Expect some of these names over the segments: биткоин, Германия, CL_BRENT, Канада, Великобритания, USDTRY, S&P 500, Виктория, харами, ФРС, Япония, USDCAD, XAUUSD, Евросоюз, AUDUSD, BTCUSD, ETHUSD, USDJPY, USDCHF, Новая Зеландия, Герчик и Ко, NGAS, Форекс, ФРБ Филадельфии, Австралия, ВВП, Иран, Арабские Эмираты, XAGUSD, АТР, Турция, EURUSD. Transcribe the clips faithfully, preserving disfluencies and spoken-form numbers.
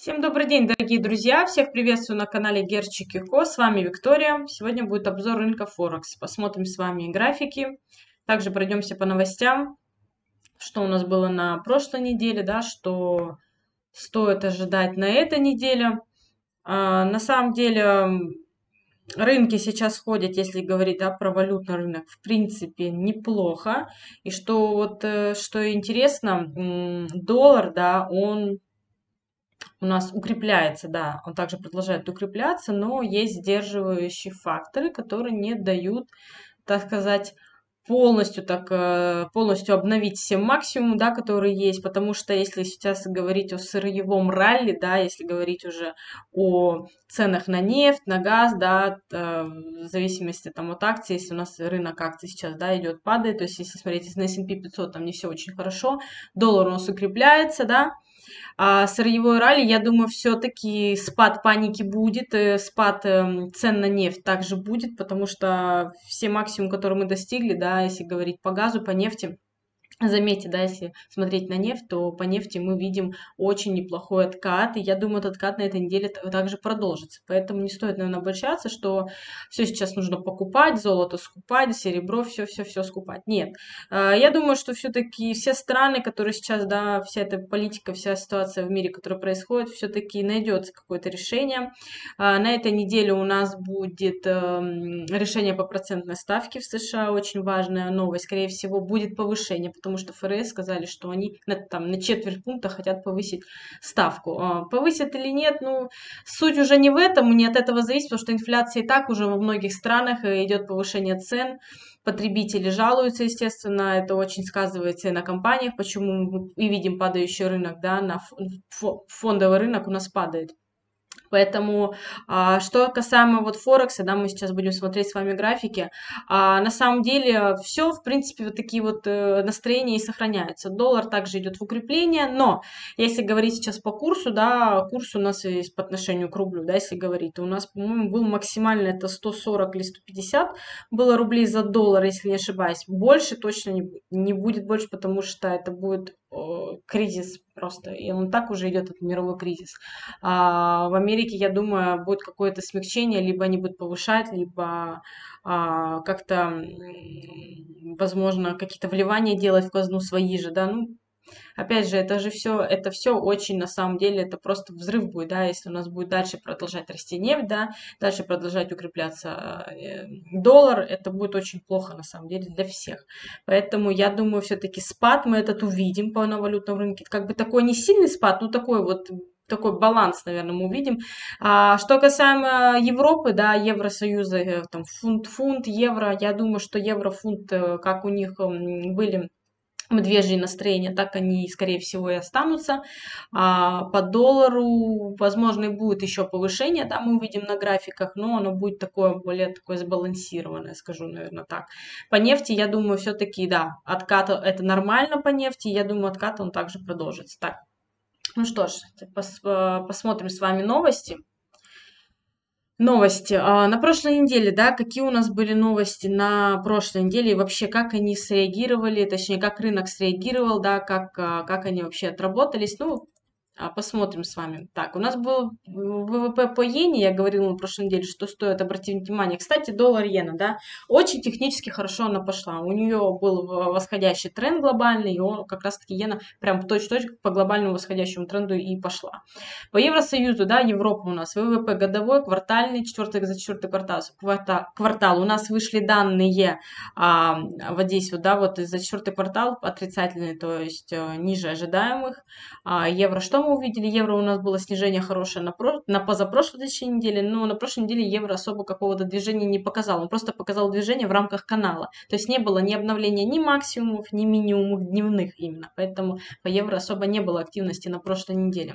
Всем добрый день, дорогие друзья! Всех приветствую на канале Герчик и Ко. С вами Виктория. Сегодня будет обзор рынка Форекс. Посмотрим с вами графики. Также пройдемся по новостям, что у нас было на прошлой неделе, да, что стоит ожидать на этой неделе. А, на самом деле рынки сейчас ходят, если говорить, да, про валютный рынок, в принципе, неплохо. И что вот что интересно, доллар, да, он у нас укрепляется, да, он также продолжает укрепляться, но есть сдерживающие факторы, которые не дают, так сказать, полностью, так, полностью обновить все максимумы, да, которые есть, потому что если сейчас говорить о сырьевом ралли, да, если говорить уже о ценах на нефть, на газ, да, в зависимости там от акций, если у нас рынок акций сейчас, да, идет, падает, то есть если смотреть на эс энд пи пятьсот, там не все очень хорошо, доллар у нас укрепляется, да. А сырьевой ралли, я думаю, все-таки спад паники будет, спад цен на нефть также будет, потому что все максимумы, которые мы достигли, да, если говорить по газу, по нефти, заметьте, да, если смотреть на нефть, то по нефти мы видим очень неплохой откат, и я думаю, этот откат на этой неделе также продолжится, поэтому не стоит, наверное, обольщаться, что все сейчас нужно покупать, золото скупать, серебро, все-все-все скупать. Нет, я думаю, что все-таки все страны, которые сейчас, да, вся эта политика, вся ситуация в мире, которая происходит, все-таки найдется какое-то решение. На этой неделе у нас будет решение по процентной ставке в США, очень важная новость, скорее всего, будет повышение, потому что ФРС сказали, что они на, там, на четверть пункта хотят повысить ставку. А повысят или нет, ну, суть уже не в этом, не от этого зависит, потому что инфляция и так уже во многих странах, идет повышение цен, потребители жалуются, естественно, это очень сказывается и на компаниях, почему мы и видим падающий рынок, да, на фондовый рынок у нас падает. Поэтому, что касаемо вот Форекса, да, мы сейчас будем смотреть с вами графики, а на самом деле все, в принципе, вот такие вот настроения и сохраняются. Доллар также идет в укрепление, но если говорить сейчас по курсу, да, курс у нас есть по отношению к рублю, да, если говорить, то у нас, по-моему, был максимально это сто сорок или сто пятьдесят было рублей за доллар, если не ошибаюсь. Больше точно не, не будет больше, потому что это будет кризис просто, и он так уже идет, этот мировой кризис. А в Америке, я думаю, будет какое-то смягчение, либо они будут повышать, либо а, как-то, возможно, какие-то вливания делать в казну свои же, да, ну, опять же, это же все, это все очень, на самом деле, это просто взрыв будет, да, если у нас будет дальше продолжать расти нефть, да, дальше продолжать укрепляться доллар, это будет очень плохо, на самом деле, для всех. Поэтому, я думаю, все-таки спад мы этот увидим по валютному рынке, как бы такой не сильный спад, ну, такой вот, такой баланс, наверное, мы увидим. А, что касаемо Европы, да, Евросоюза, там, фунт, фунт, евро, я думаю, что евро-фунт, как у них были медвежьи настроения, так они, скорее всего, и останутся. А по доллару, возможно, и будет еще повышение, да, мы увидим на графиках, но оно будет такое, более такое сбалансированное, скажу, наверное, так. По нефти, я думаю, все-таки, да, откат это нормально по нефти, я думаю, откат он также продолжится. Так, ну что ж, пос посмотрим с вами новости. Новости. На прошлой неделе, да, какие у нас были новости на прошлой неделе и вообще как они среагировали, точнее, как рынок среагировал, да, как, как они вообще отработались, ну, посмотрим с вами. Так, у нас был вэ вэ пэ по иене, я говорила на прошлой неделе, что стоит обратить внимание. Кстати, доллар-иена, да, очень технически хорошо она пошла. У нее был восходящий тренд глобальный, и он, как раз-таки иена прям точь-в-точь по глобальному восходящему тренду и пошла. По Евросоюзу, да, Европа у нас, вэ вэ пэ годовой, квартальный, четвертый за четвертый квартал, квартал. У нас вышли данные а, вот здесь вот, да, вот за четвертый квартал отрицательные, то есть ниже ожидаемых. А, евро что мы увидели? Евро у нас было снижение хорошее на, про... на позапрошлой неделе, но на прошлой неделе евро особо какого-то движения не показал. Он просто показал движение в рамках канала. То есть не было ни обновления ни максимумов, ни минимумов дневных именно. Поэтому по евро особо не было активности на прошлой неделе.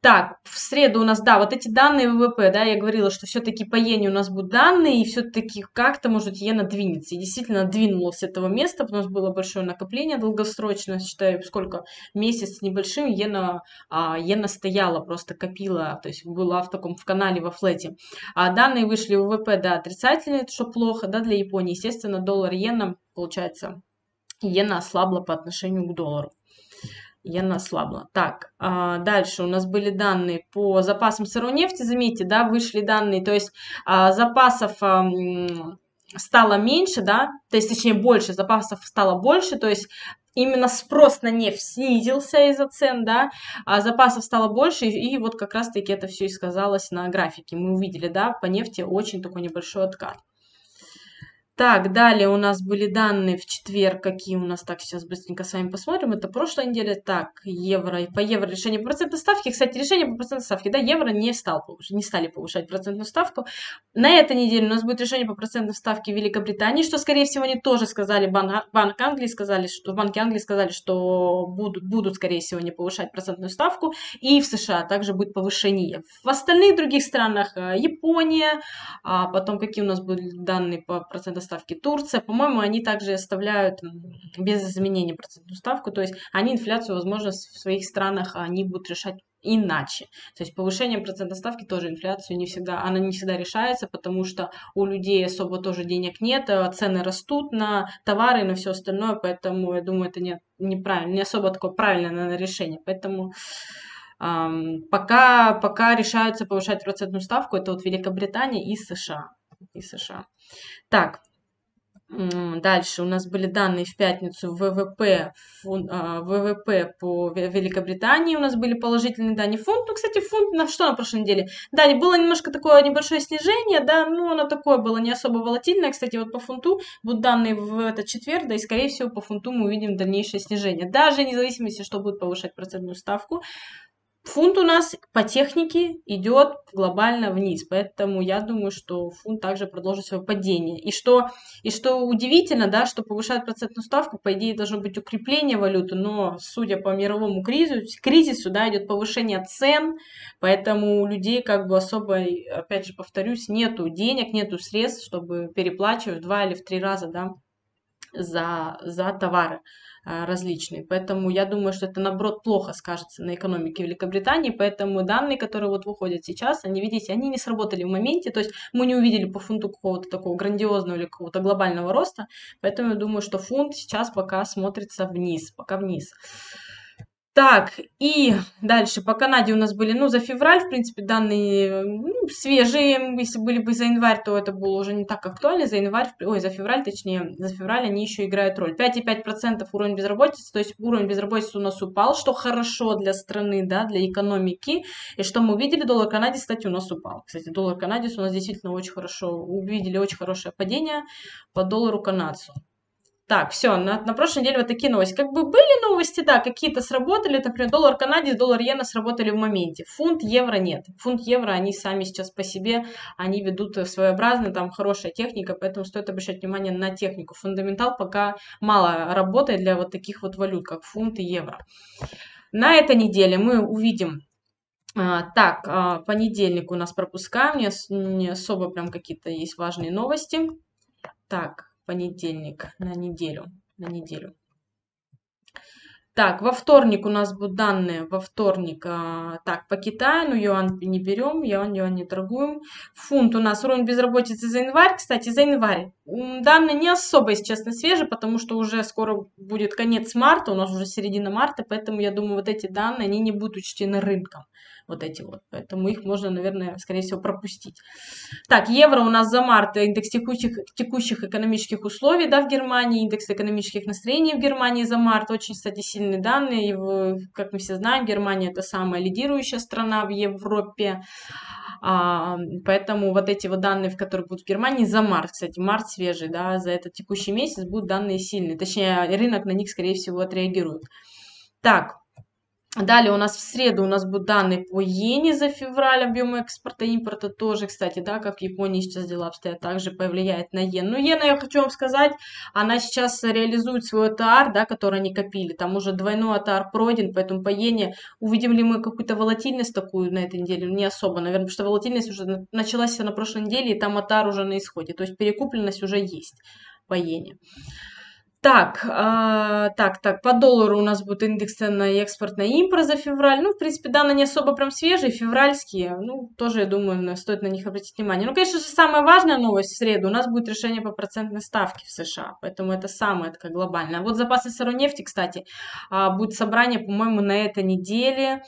Так, в среду у нас, да, вот эти данные вэ вэ пэ, да, я говорила, что все-таки по иене у нас будут данные, и все-таки как-то, может, иена двинется. И действительно двинулась с этого места, потому что было большое накопление долгосрочно, считаю, сколько, месяц с небольшим, иена, а, иена стояла, просто копила, то есть была в таком, в канале, во флете. А данные вышли в вэ вэ пэ, да, отрицательные, что плохо, да, для Японии. Естественно, доллар-иена, получается, иена ослабла по отношению к доллару. иена ослабла. Так, дальше у нас были данные по запасам сырой нефти. Заметьте, да, вышли данные, то есть запасов стало меньше, да, то есть, точнее, больше, запасов стало больше, то есть именно спрос на нефть снизился из-за цен, да, а запасов стало больше, и, и вот как раз-таки это все и сказалось на графике. Мы увидели, да, по нефти очень такой небольшой откат. Так, далее у нас были данные в четверг, какие у нас, так, сейчас быстренько с вами посмотрим, это прошлая неделя, так, евро, по евро решение по процентной ставке, кстати, решение по процентной ставке, да, евро не, стал, не стали повышать процентную ставку, на этой неделе у нас будет решение по процентной ставке в Великобритании, что, скорее всего, они тоже сказали, банк, банк Англии сказали, что, банки Англии сказали, что будут, будут, скорее всего, не повышать процентную ставку, и в США также будет повышение. В остальных других странах Япония, а потом какие у нас будут данные по процентной ставки Турция, по-моему, они также оставляют без изменения процентную ставку, то есть они инфляцию, возможно, в своих странах они будут решать иначе. То есть повышением процентной ставки тоже инфляцию не всегда, она не всегда решается, потому что у людей особо тоже денег нет, цены растут на товары и на все остальное, поэтому я думаю, это не, неправильно, не особо такое правильное, наверное, решение, поэтому... Эм, пока, пока решаются повышать процентную ставку, это вот Великобритания и США. И США. Так, дальше у нас были данные в пятницу ВВП, фун, ВВП по Великобритании, у нас были положительные данные фунт. Ну, кстати, фунт на что на прошлой неделе? Да, было немножко такое небольшое снижение, да, но оно такое было не особо волатильное. Кстати, вот по фунту будут данные в этот четверг, да, и, скорее всего, по фунту мы увидим дальнейшее снижение. Даже вне зависимости, что будет повышать процентную ставку, фунт у нас по технике идет глобально вниз, поэтому я думаю, что фунт также продолжит свое падение. И что, и что удивительно, да, что повышают процентную ставку, по идее должно быть укрепление валюты, но судя по мировому кризису, кризису да, идет повышение цен, поэтому у людей как бы особо, опять же повторюсь, нету денег, нету средств, чтобы переплачивать в два или в три раза, да, за, за товары различные. Поэтому я думаю, что это, наоборот, плохо скажется на экономике Великобритании, поэтому данные, которые вот выходят сейчас, они, видите, они не сработали в моменте, то есть мы не увидели по фунту какого-то такого грандиозного или какого-то глобального роста, поэтому я думаю, что фунт сейчас пока смотрится вниз, пока вниз. Так, и дальше по Канаде у нас были, ну, за февраль, в принципе, данные ну, свежие, если были бы за январь, то это было уже не так актуально, за январь, ой, за февраль, точнее, за февраль они еще играют роль. пять и пять десятых процента уровень безработицы, то есть уровень безработицы у нас упал, что хорошо для страны, да, для экономики, и что мы увидели, доллар канадец, кстати, у нас упал. Кстати, доллар канадец у нас действительно очень хорошо, увидели очень хорошее падение по доллару канадцу. Так, все, на, на прошлой неделе вот такие новости. Как бы были новости, да, какие-то сработали, например, доллар канадец, доллар иена сработали в моменте. Фунт, евро нет. Фунт, евро, они сами сейчас по себе, они ведут своеобразно, там хорошая техника, поэтому стоит обращать внимание на технику. Фундаментал пока мало работает для вот таких вот валют, как фунт и евро. На этой неделе мы увидим... Так, понедельник у нас пропускаем, не особо прям какие-то есть важные новости. Так... Понедельник на неделю, на неделю. Так, во вторник у нас будут данные, во вторник, а, так, по Китаю, ну, юань не берем, юань, юань не торгуем. Фунт у нас уровень безработицы за январь, кстати, за январь. Данные не особо, если честно, свежие, потому что уже скоро будет конец марта, у нас уже середина марта, поэтому, я думаю, вот эти данные, они не будут учтены рынком. Вот эти вот, поэтому их можно, наверное, скорее всего, пропустить. Так, евро у нас за март, индекс текущих, текущих экономических условий, да, в Германии, индекс экономических настроений в Германии за март, очень, кстати, сильные данные, его, как мы все знаем, Германия это самая лидирующая страна в Европе, а, поэтому вот эти вот данные, которые будут в Германии за март, кстати, март свежий, да, за этот текущий месяц будут данные сильные, точнее, рынок на них, скорее всего, отреагирует. Так, далее у нас в среду у нас будут данные по иене за февраль, объемы экспорта и импорта тоже, кстати, да, как в Японии сейчас дела обстоят, также повлияет на иену. Но иена, я хочу вам сказать, она сейчас реализует свой ОТАР, да, который они копили, там уже двойной ОТАР пройден, поэтому по иене увидим ли мы какую-то волатильность такую на этой неделе, не особо, наверное, потому что волатильность уже началась на прошлой неделе, и там ОТАР уже на исходе, то есть перекупленность уже есть по иене. Так, э, так, так, по доллару у нас будут индекс цен на экспорт, на импорт за февраль. Ну, в принципе, данные не особо прям свежие, февральские. Ну, тоже, я думаю, стоит на них обратить внимание. Ну, конечно же, самая важная новость в среду. У нас будет решение по процентной ставке в США. Поэтому это самое такое глобальное. Вот запасы сырой нефти, кстати, будет собрание, по-моему, на этой неделе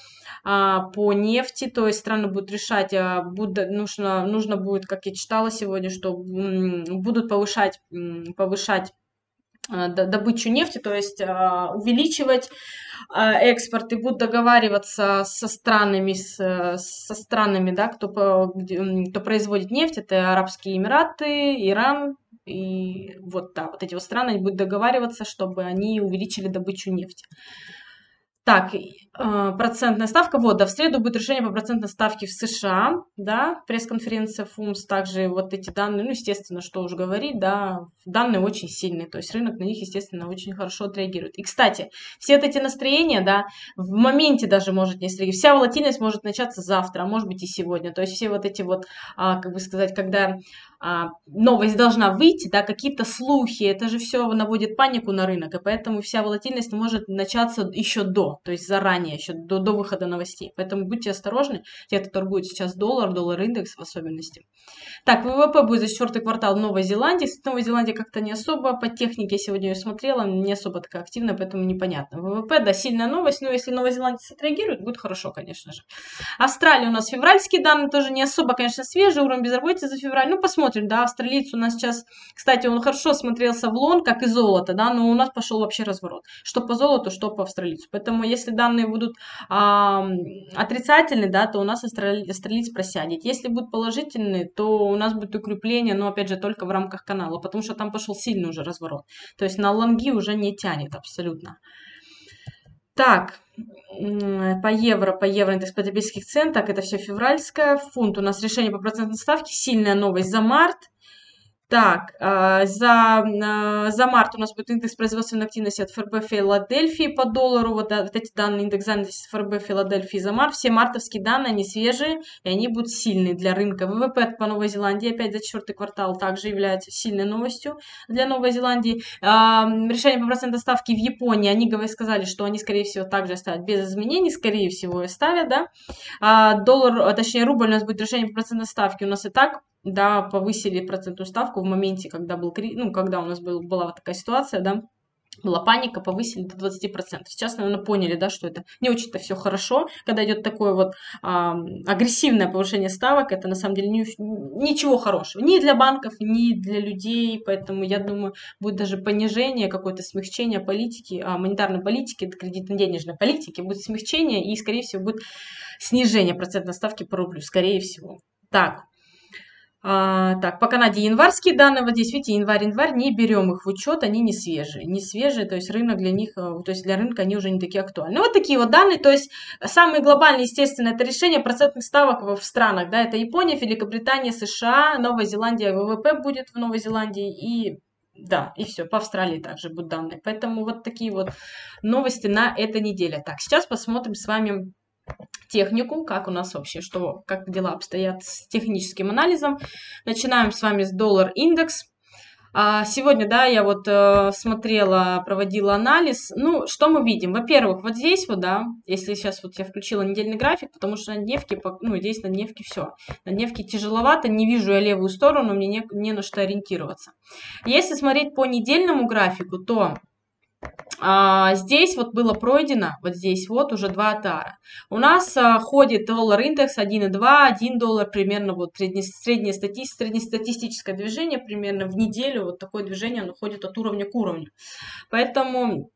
по нефти. То есть страны будут решать, будут, нужно, нужно будет, как я читала сегодня, что будут повышать, повышать добычу нефти, то есть увеличивать экспорт, и будут договариваться со странами, со странами, да, кто, кто производит нефть, это Арабские Эмираты, Иран, и вот, да, вот эти вот страны будут договариваться, чтобы они увеличили добычу нефти. Так, процентная ставка, вот, да, в среду будет решение по процентной ставке в США, да, пресс-конференция ФУМС, также вот эти данные, ну, естественно, что уж говорить, да, данные очень сильные, то есть рынок на них, естественно, очень хорошо отреагирует. И, кстати, все вот эти настроения, да, в моменте даже может не среагировать, вся волатильность может начаться завтра, а может быть и сегодня, то есть все вот эти вот, а, как бы сказать, когда... новость должна выйти, да, какие-то слухи, это же все наводит панику на рынок, и поэтому вся волатильность может начаться еще до, то есть заранее, еще до, до выхода новостей. Поэтому будьте осторожны, те, кто торгует сейчас доллар, доллар индекс в особенности. Так, ВВП будет за четвертый квартал Новой Зеландии. Новая Зеландия как-то не особо, по технике я сегодня ее смотрела, не особо такая активная, поэтому непонятно. ВВП, да, сильная новость, но если Новая Зеландия отреагирует, будет хорошо, конечно же. Австралия у нас февральские данные, тоже не особо, конечно, свежие, уровень безработицы за февраль, ну, посмотрим. Да, австралиец у нас сейчас, кстати, он хорошо смотрелся в лон, как и золото, да, но у нас пошел вообще разворот, что по золоту, что по австралийцу. Поэтому если данные будут а, отрицательные, да, то у нас австрали... австралиец просядет. Если будут положительные, то у нас будет укрепление, но опять же только в рамках канала, потому что там пошел сильный уже разворот. То есть на лонги уже не тянет абсолютно. Так, по евро, по евро индекс потребительских цен, так, это все февральское. Фунт у нас решение по процентной ставке, сильная новость за март. Так, за, за март у нас будет индекс производственной активности от ФРБ Филадельфии по доллару. Вот, вот эти данные, индекс занятости ФРБ Филадельфии за март. Все мартовские данные, они свежие, и они будут сильные для рынка. ВВП по Новой Зеландии опять за четвертый квартал также является сильной новостью для Новой Зеландии. Решение по процентной ставке в Японии, они сказали, что они, скорее всего, также оставят без изменений, скорее всего, оставят, да. Доллар, точнее, рубль у нас будет решение по процентной ставке, у нас и так, да, повысили процентную ставку в моменте, когда был, ну, когда у нас был, была вот такая ситуация, да, была паника, повысили до двадцати процентов. Сейчас, наверное, поняли, да, что это не очень-то все хорошо, когда идет такое вот а, агрессивное повышение ставок, это на самом деле не, ничего хорошего, ни для банков, ни для людей, поэтому, я думаю, будет даже понижение, какое-то смягчение политики, а, монетарной политики, кредитно-денежной политики, будет смягчение и, скорее всего, будет снижение процентной ставки по рублю, скорее всего. Так. А, так, по Канаде январские данные, вот здесь, видите, январь-январь, не берем их в учет, они не свежие, не свежие, то есть рынок для них, то есть для рынка они уже не такие актуальны. Ну, вот такие вот данные, то есть самые глобальные, естественно, это решение процентных ставок в странах, да, это Япония, Великобритания, США, Новая Зеландия, ВВП будет в Новой Зеландии и... Да, и все, по Австралии также будут данные. Поэтому вот такие вот новости на этой неделе. Так, сейчас посмотрим с вами технику, как у нас вообще, что, как дела обстоят с техническим анализом. Начинаем с вами с доллар индекс. Сегодня, да, я вот смотрела, проводила анализ. Ну, что мы видим? Во-первых, вот здесь вот, да, если сейчас вот я включила недельный график, потому что на дневке, ну, здесь на дневке все. На дневке тяжеловато, не вижу я левую сторону, мне не, не на что ориентироваться. Если смотреть по недельному графику, то... А, здесь вот было пройдено, вот здесь вот уже два отара. У нас а, ходит доллар индекс один и два, один доллар примерно, вот среднестатистическое средне среднестатистическое движение примерно в неделю, вот такое движение, оно ходит от уровня к уровню. Поэтому...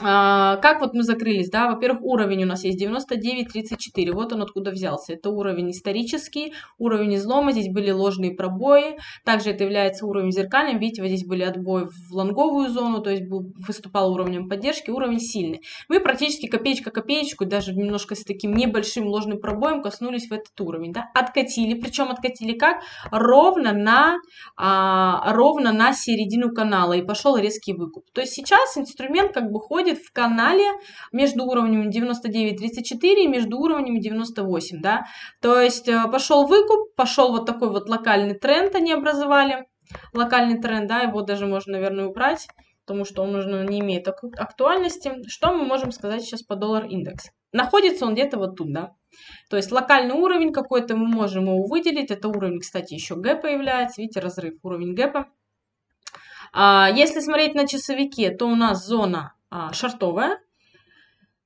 Как вот мы закрылись, да, во-первых, уровень у нас есть девяносто девять тридцать четыре, вот он откуда взялся, это уровень исторический, уровень излома, здесь были ложные пробои, также это является уровень зеркальным, видите, вот здесь были отбои в лонговую зону, то есть был, выступал уровнем поддержки, уровень сильный. Мы практически копеечка-копеечку, даже немножко с таким небольшим ложным пробоем коснулись в этот уровень, да, откатили, причем откатили как? Ровно на, а, ровно на середину канала и пошел резкий выкуп, то есть сейчас инструмент как бы ходит в канале между уровнем девяносто девять тридцать четыре и между уровнем девяносто восемь, да, то есть пошел выкуп, пошел вот такой вот локальный тренд, они образовали, локальный тренд, да, его даже можно, наверное, убрать, потому что он уже не имеет актуальности. Что мы можем сказать сейчас по доллар-индекс? Находится он где-то вот тут, да. То есть локальный уровень какой-то, мы можем его выделить. Это уровень, кстати, еще гэпа является. Видите, разрыв, уровень гэпа. А, если смотреть на часовике, то у нас зона а, шортовая.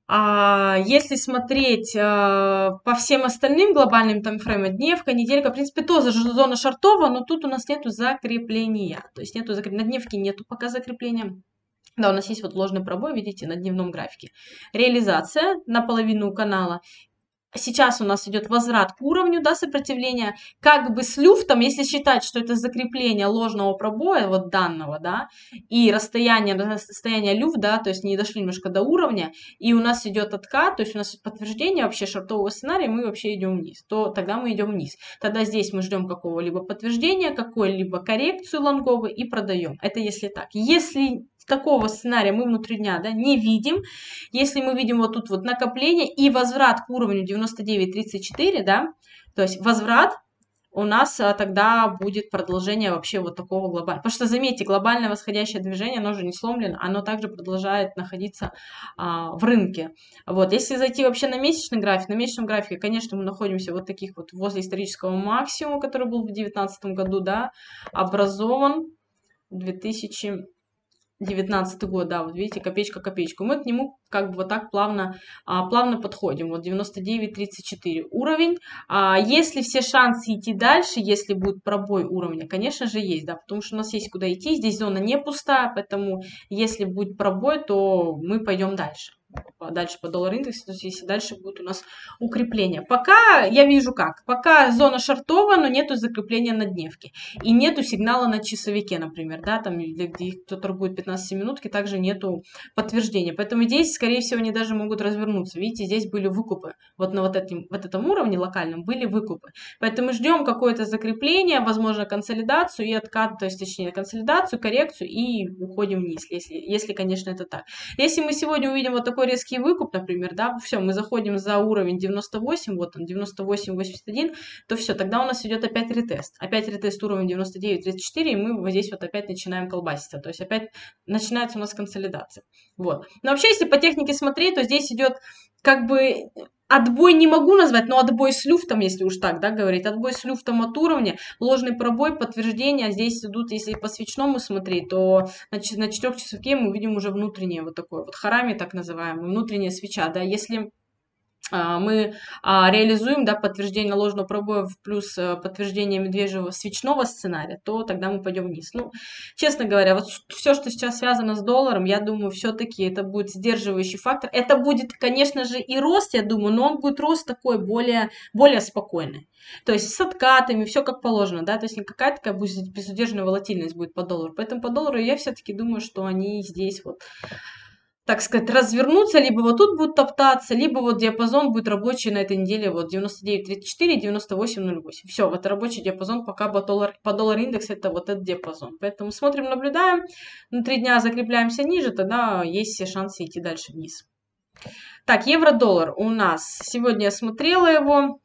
А, если смотреть а, по всем остальным глобальным таймфреймам, дневка, неделька, в принципе, тоже зона шортовая, но тут у нас нету закрепления. То есть нету закрепления. На дневке нету пока закрепления. Да, у нас есть вот ложный пробой, видите, на дневном графике. Реализация наполовину канала. Сейчас у нас идет возврат к уровню, да, сопротивления. Как бы с люфтом, если считать, что это закрепление ложного пробоя, вот данного, да, и расстояние, расстояние люфт, да, то есть не дошли немножко до уровня, и у нас идет откат, то есть у нас подтверждение вообще шортового сценария, мы вообще идем вниз, то тогда мы идем вниз. Тогда здесь мы ждем какого-либо подтверждения, какой-либо коррекцию лонговой и продаем. Это если так. Если... Такого сценария мы внутри дня, да, не видим. Если мы видим вот тут вот накопление и возврат к уровню девяносто девять тридцать четыре, да, то есть возврат, у нас а, тогда будет продолжение вообще вот такого глобального. Потому что, заметьте, глобальное восходящее движение, оно же не сломлено, оно также продолжает находиться а, в рынке. Вот, если зайти вообще на месячный график, на месячном графике, конечно, мы находимся вот таких вот возле исторического максимума, который был в две тысячи девятнадцатом году, да, образован две тысячи девятнадцатый год, да, вот видите, копеечка-копеечку, мы к нему как бы вот так плавно, а, плавно подходим, вот девяносто девять тридцать четыре уровень, а, если все шансы идти дальше, если будет пробой уровня, конечно же есть, да, потому что у нас есть куда идти, здесь зона не пустая, поэтому если будет пробой, то мы пойдем дальше. Дальше по доллар индексу, то есть если дальше будет у нас укрепление. Пока я вижу как, пока зона шортовая, но нету закрепления на дневке и нету сигнала на часовике, например, да, там, где кто торгует пятнадцать минутки, также нету подтверждения, поэтому здесь, скорее всего, они даже могут развернуться, видите, здесь были выкупы, вот на вот, этим, вот этом уровне локальном были выкупы, поэтому ждем какое-то закрепление, возможно, консолидацию и откат, то есть, точнее, консолидацию, коррекцию и уходим вниз, если, если конечно, это так. Если мы сегодня увидим вот такой резкий выкуп, например, да, все, мы заходим за уровень девяносто восемь, вот он, девяносто восемь восемьдесят один, то все, тогда у нас идет опять ретест. Опять ретест уровень девяносто девять тридцать четыре, и мы вот здесь вот опять начинаем колбаситься, то есть опять начинается у нас консолидация. Вот. Но вообще, если по технике смотреть, то здесь идет как бы... Отбой не могу назвать, но отбой с люфтом, если уж так, да, говорить, отбой с люфтом от уровня, ложный пробой, подтверждение, здесь идут, если по свечному смотреть, то на четырех часовке мы видим уже внутреннее вот такое, вот харами так называемое, внутренняя свеча, да, если... мы реализуем, да, подтверждение ложного пробоя плюс подтверждение медвежьего свечного сценария, то тогда мы пойдем вниз. Ну, честно говоря, вот все, что сейчас связано с долларом, я думаю, все-таки это будет сдерживающий фактор. Это будет, конечно же, и рост, я думаю, но он будет рост такой более, более спокойный. То есть с откатами, все как положено, да, то есть не какая-то такая безудержная волатильность будет по доллару. Поэтому по доллару я все-таки думаю, что они здесь вот... так сказать, развернуться, либо вот тут будут топтаться, либо вот диапазон будет рабочий на этой неделе, вот девяносто девять тридцать четыре, девяносто восемь ноль восемь. Все, вот рабочий диапазон пока по доллар, по доллар индекс это вот этот диапазон. Поэтому смотрим, наблюдаем, на три дня закрепляемся ниже, тогда есть все шансы идти дальше вниз. Так, евро-доллар у нас, сегодня я смотрела его.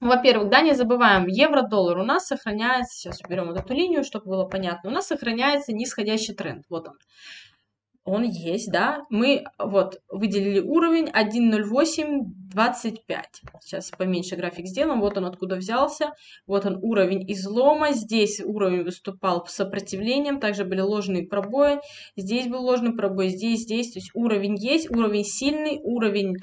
Во-первых, да, не забываем, евро-доллар у нас сохраняется, сейчас уберем вот эту линию, чтобы было понятно, у нас сохраняется нисходящий тренд, вот он. Он есть, да. Мы вот выделили уровень один ноль восемь двадцать пять. Сейчас поменьше график сделаем. Вот он откуда взялся. Вот он уровень излома. Здесь уровень выступал сопротивлением. Также были ложные пробои. Здесь был ложный пробой. Здесь, здесь. То есть уровень есть. Уровень сильный. Уровень...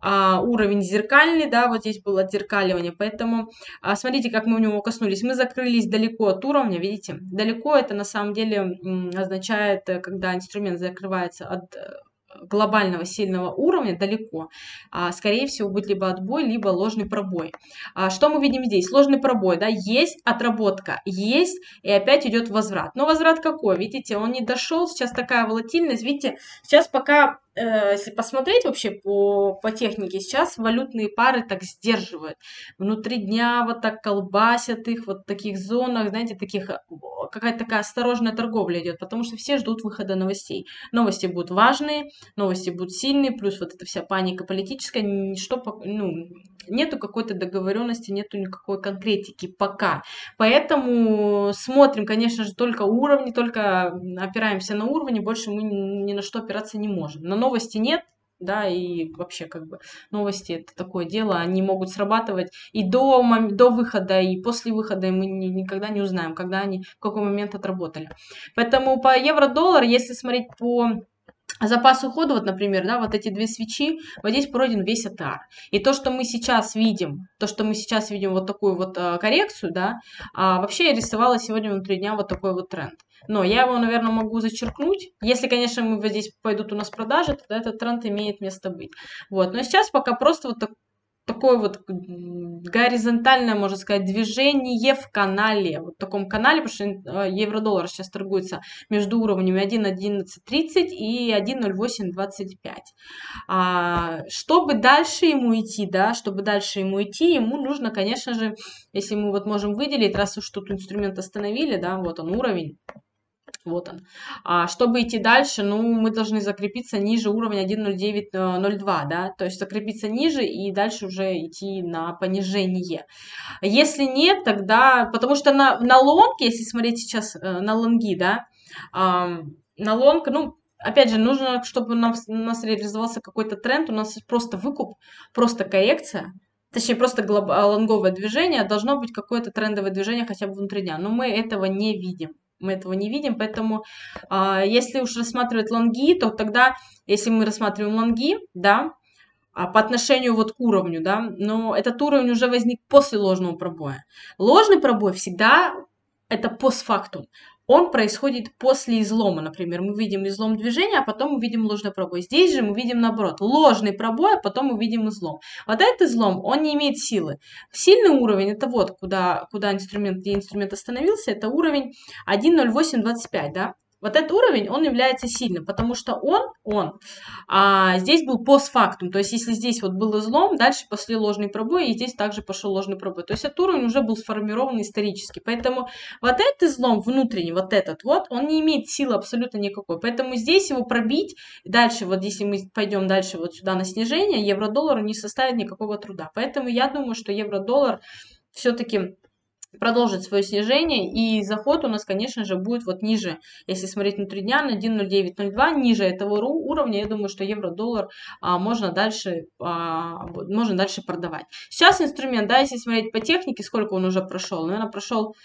А, уровень зеркальный, да, вот здесь было отзеркаливание, поэтому а, смотрите, как мы в него коснулись, мы закрылись далеко от уровня, видите, далеко это на самом деле м, означает, когда инструмент закрывается от глобального сильного уровня далеко, а, скорее всего будет либо отбой, либо ложный пробой. А, что мы видим здесь? Ложный пробой, да, есть отработка, есть, и опять идет возврат, но возврат какой, видите, он не дошел, сейчас такая волатильность, видите, сейчас пока если посмотреть вообще по, по технике, сейчас валютные пары так сдерживают. Внутри дня вот так колбасят их, вот в таких зонах, знаете, таких, какая-то такая осторожная торговля идет, потому что все ждут выхода новостей. Новости будут важные, новости будут сильные, плюс вот эта вся паника политическая, ничто, ну, нету какой-то договоренности, нету никакой конкретики пока. Поэтому смотрим, конечно же, только уровни, только опираемся на уровни, больше мы ни на что опираться не можем. На новости нет, да, и вообще как бы новости это такое дело, они могут срабатывать и до, до выхода, и после выхода, и мы ни, никогда не узнаем, когда они, в какой момент отработали. Поэтому по евро-доллар, если смотреть по запас ухода, вот, например, да, вот эти две свечи, вот здесь пройден весь эй ти ар. И то, что мы сейчас видим, то, что мы сейчас видим вот такую вот а, коррекцию, да, а, вообще я рисовала сегодня внутри дня вот такой вот тренд. Но я его, наверное, могу зачеркнуть. Если, конечно, мы вот здесь пойдут у нас продажи, тогда этот тренд имеет место быть. Вот, но сейчас пока просто вот так, такое вот горизонтальное, можно сказать, движение в канале, вот в таком канале, потому что евро-доллар сейчас торгуется между уровнями один одиннадцать тридцать и один ноль восемь двадцать пять. А, чтобы дальше ему идти, да, чтобы дальше ему идти, ему нужно, конечно же, если мы вот можем выделить, раз уж тут инструмент остановили, да, вот он уровень. Вот он. А чтобы идти дальше, ну, мы должны закрепиться ниже уровня один ноль девять ноль два, да, то есть закрепиться ниже и дальше уже идти на понижение. Если нет, тогда, потому что на, на лонг, если смотреть сейчас на лонги, да, на лонг, ну, опять же, нужно, чтобы у нас, у нас реализовался какой-то тренд, у нас просто выкуп, просто коррекция. Точнее, просто лонговое движение, должно быть какое-то трендовое движение хотя бы внутри дня, но мы этого не видим. Мы этого не видим, поэтому э, если уж рассматривать лонги, то тогда, если мы рассматриваем лонги, да, по отношению вот к уровню, да, но этот уровень уже возник после ложного пробоя. Ложный пробой всегда это постфактум. Он происходит после излома, например. Мы видим излом движения, а потом увидим ложный пробой. Здесь же мы видим наоборот. Ложный пробой, а потом увидим излом. Вот этот излом, он не имеет силы. Сильный уровень, это вот, куда, куда инструмент, где инструмент остановился, это уровень один ноль восемь двадцать пять, да. Вот этот уровень, он является сильным, потому что он, он а, здесь был постфактум. То есть, если здесь вот был излом, дальше пошли ложные пробои, и здесь также пошел ложный пробой. То есть, этот уровень уже был сформирован исторически. Поэтому вот этот излом внутренний, вот этот вот, он не имеет силы абсолютно никакой. Поэтому здесь его пробить, дальше вот если мы пойдем дальше вот сюда на снижение, евро-доллару не составит никакого труда. Поэтому я думаю, что евро-доллар все-таки продолжит свое снижение, и заход у нас, конечно же, будет вот ниже, если смотреть внутри дня, на один ноль девять ноль два, ниже этого уровня, я думаю, что евро-доллар а, можно, дальше, а, можно дальше продавать. Сейчас инструмент, да, если смотреть по технике, сколько он уже прошел, наверное, прошел,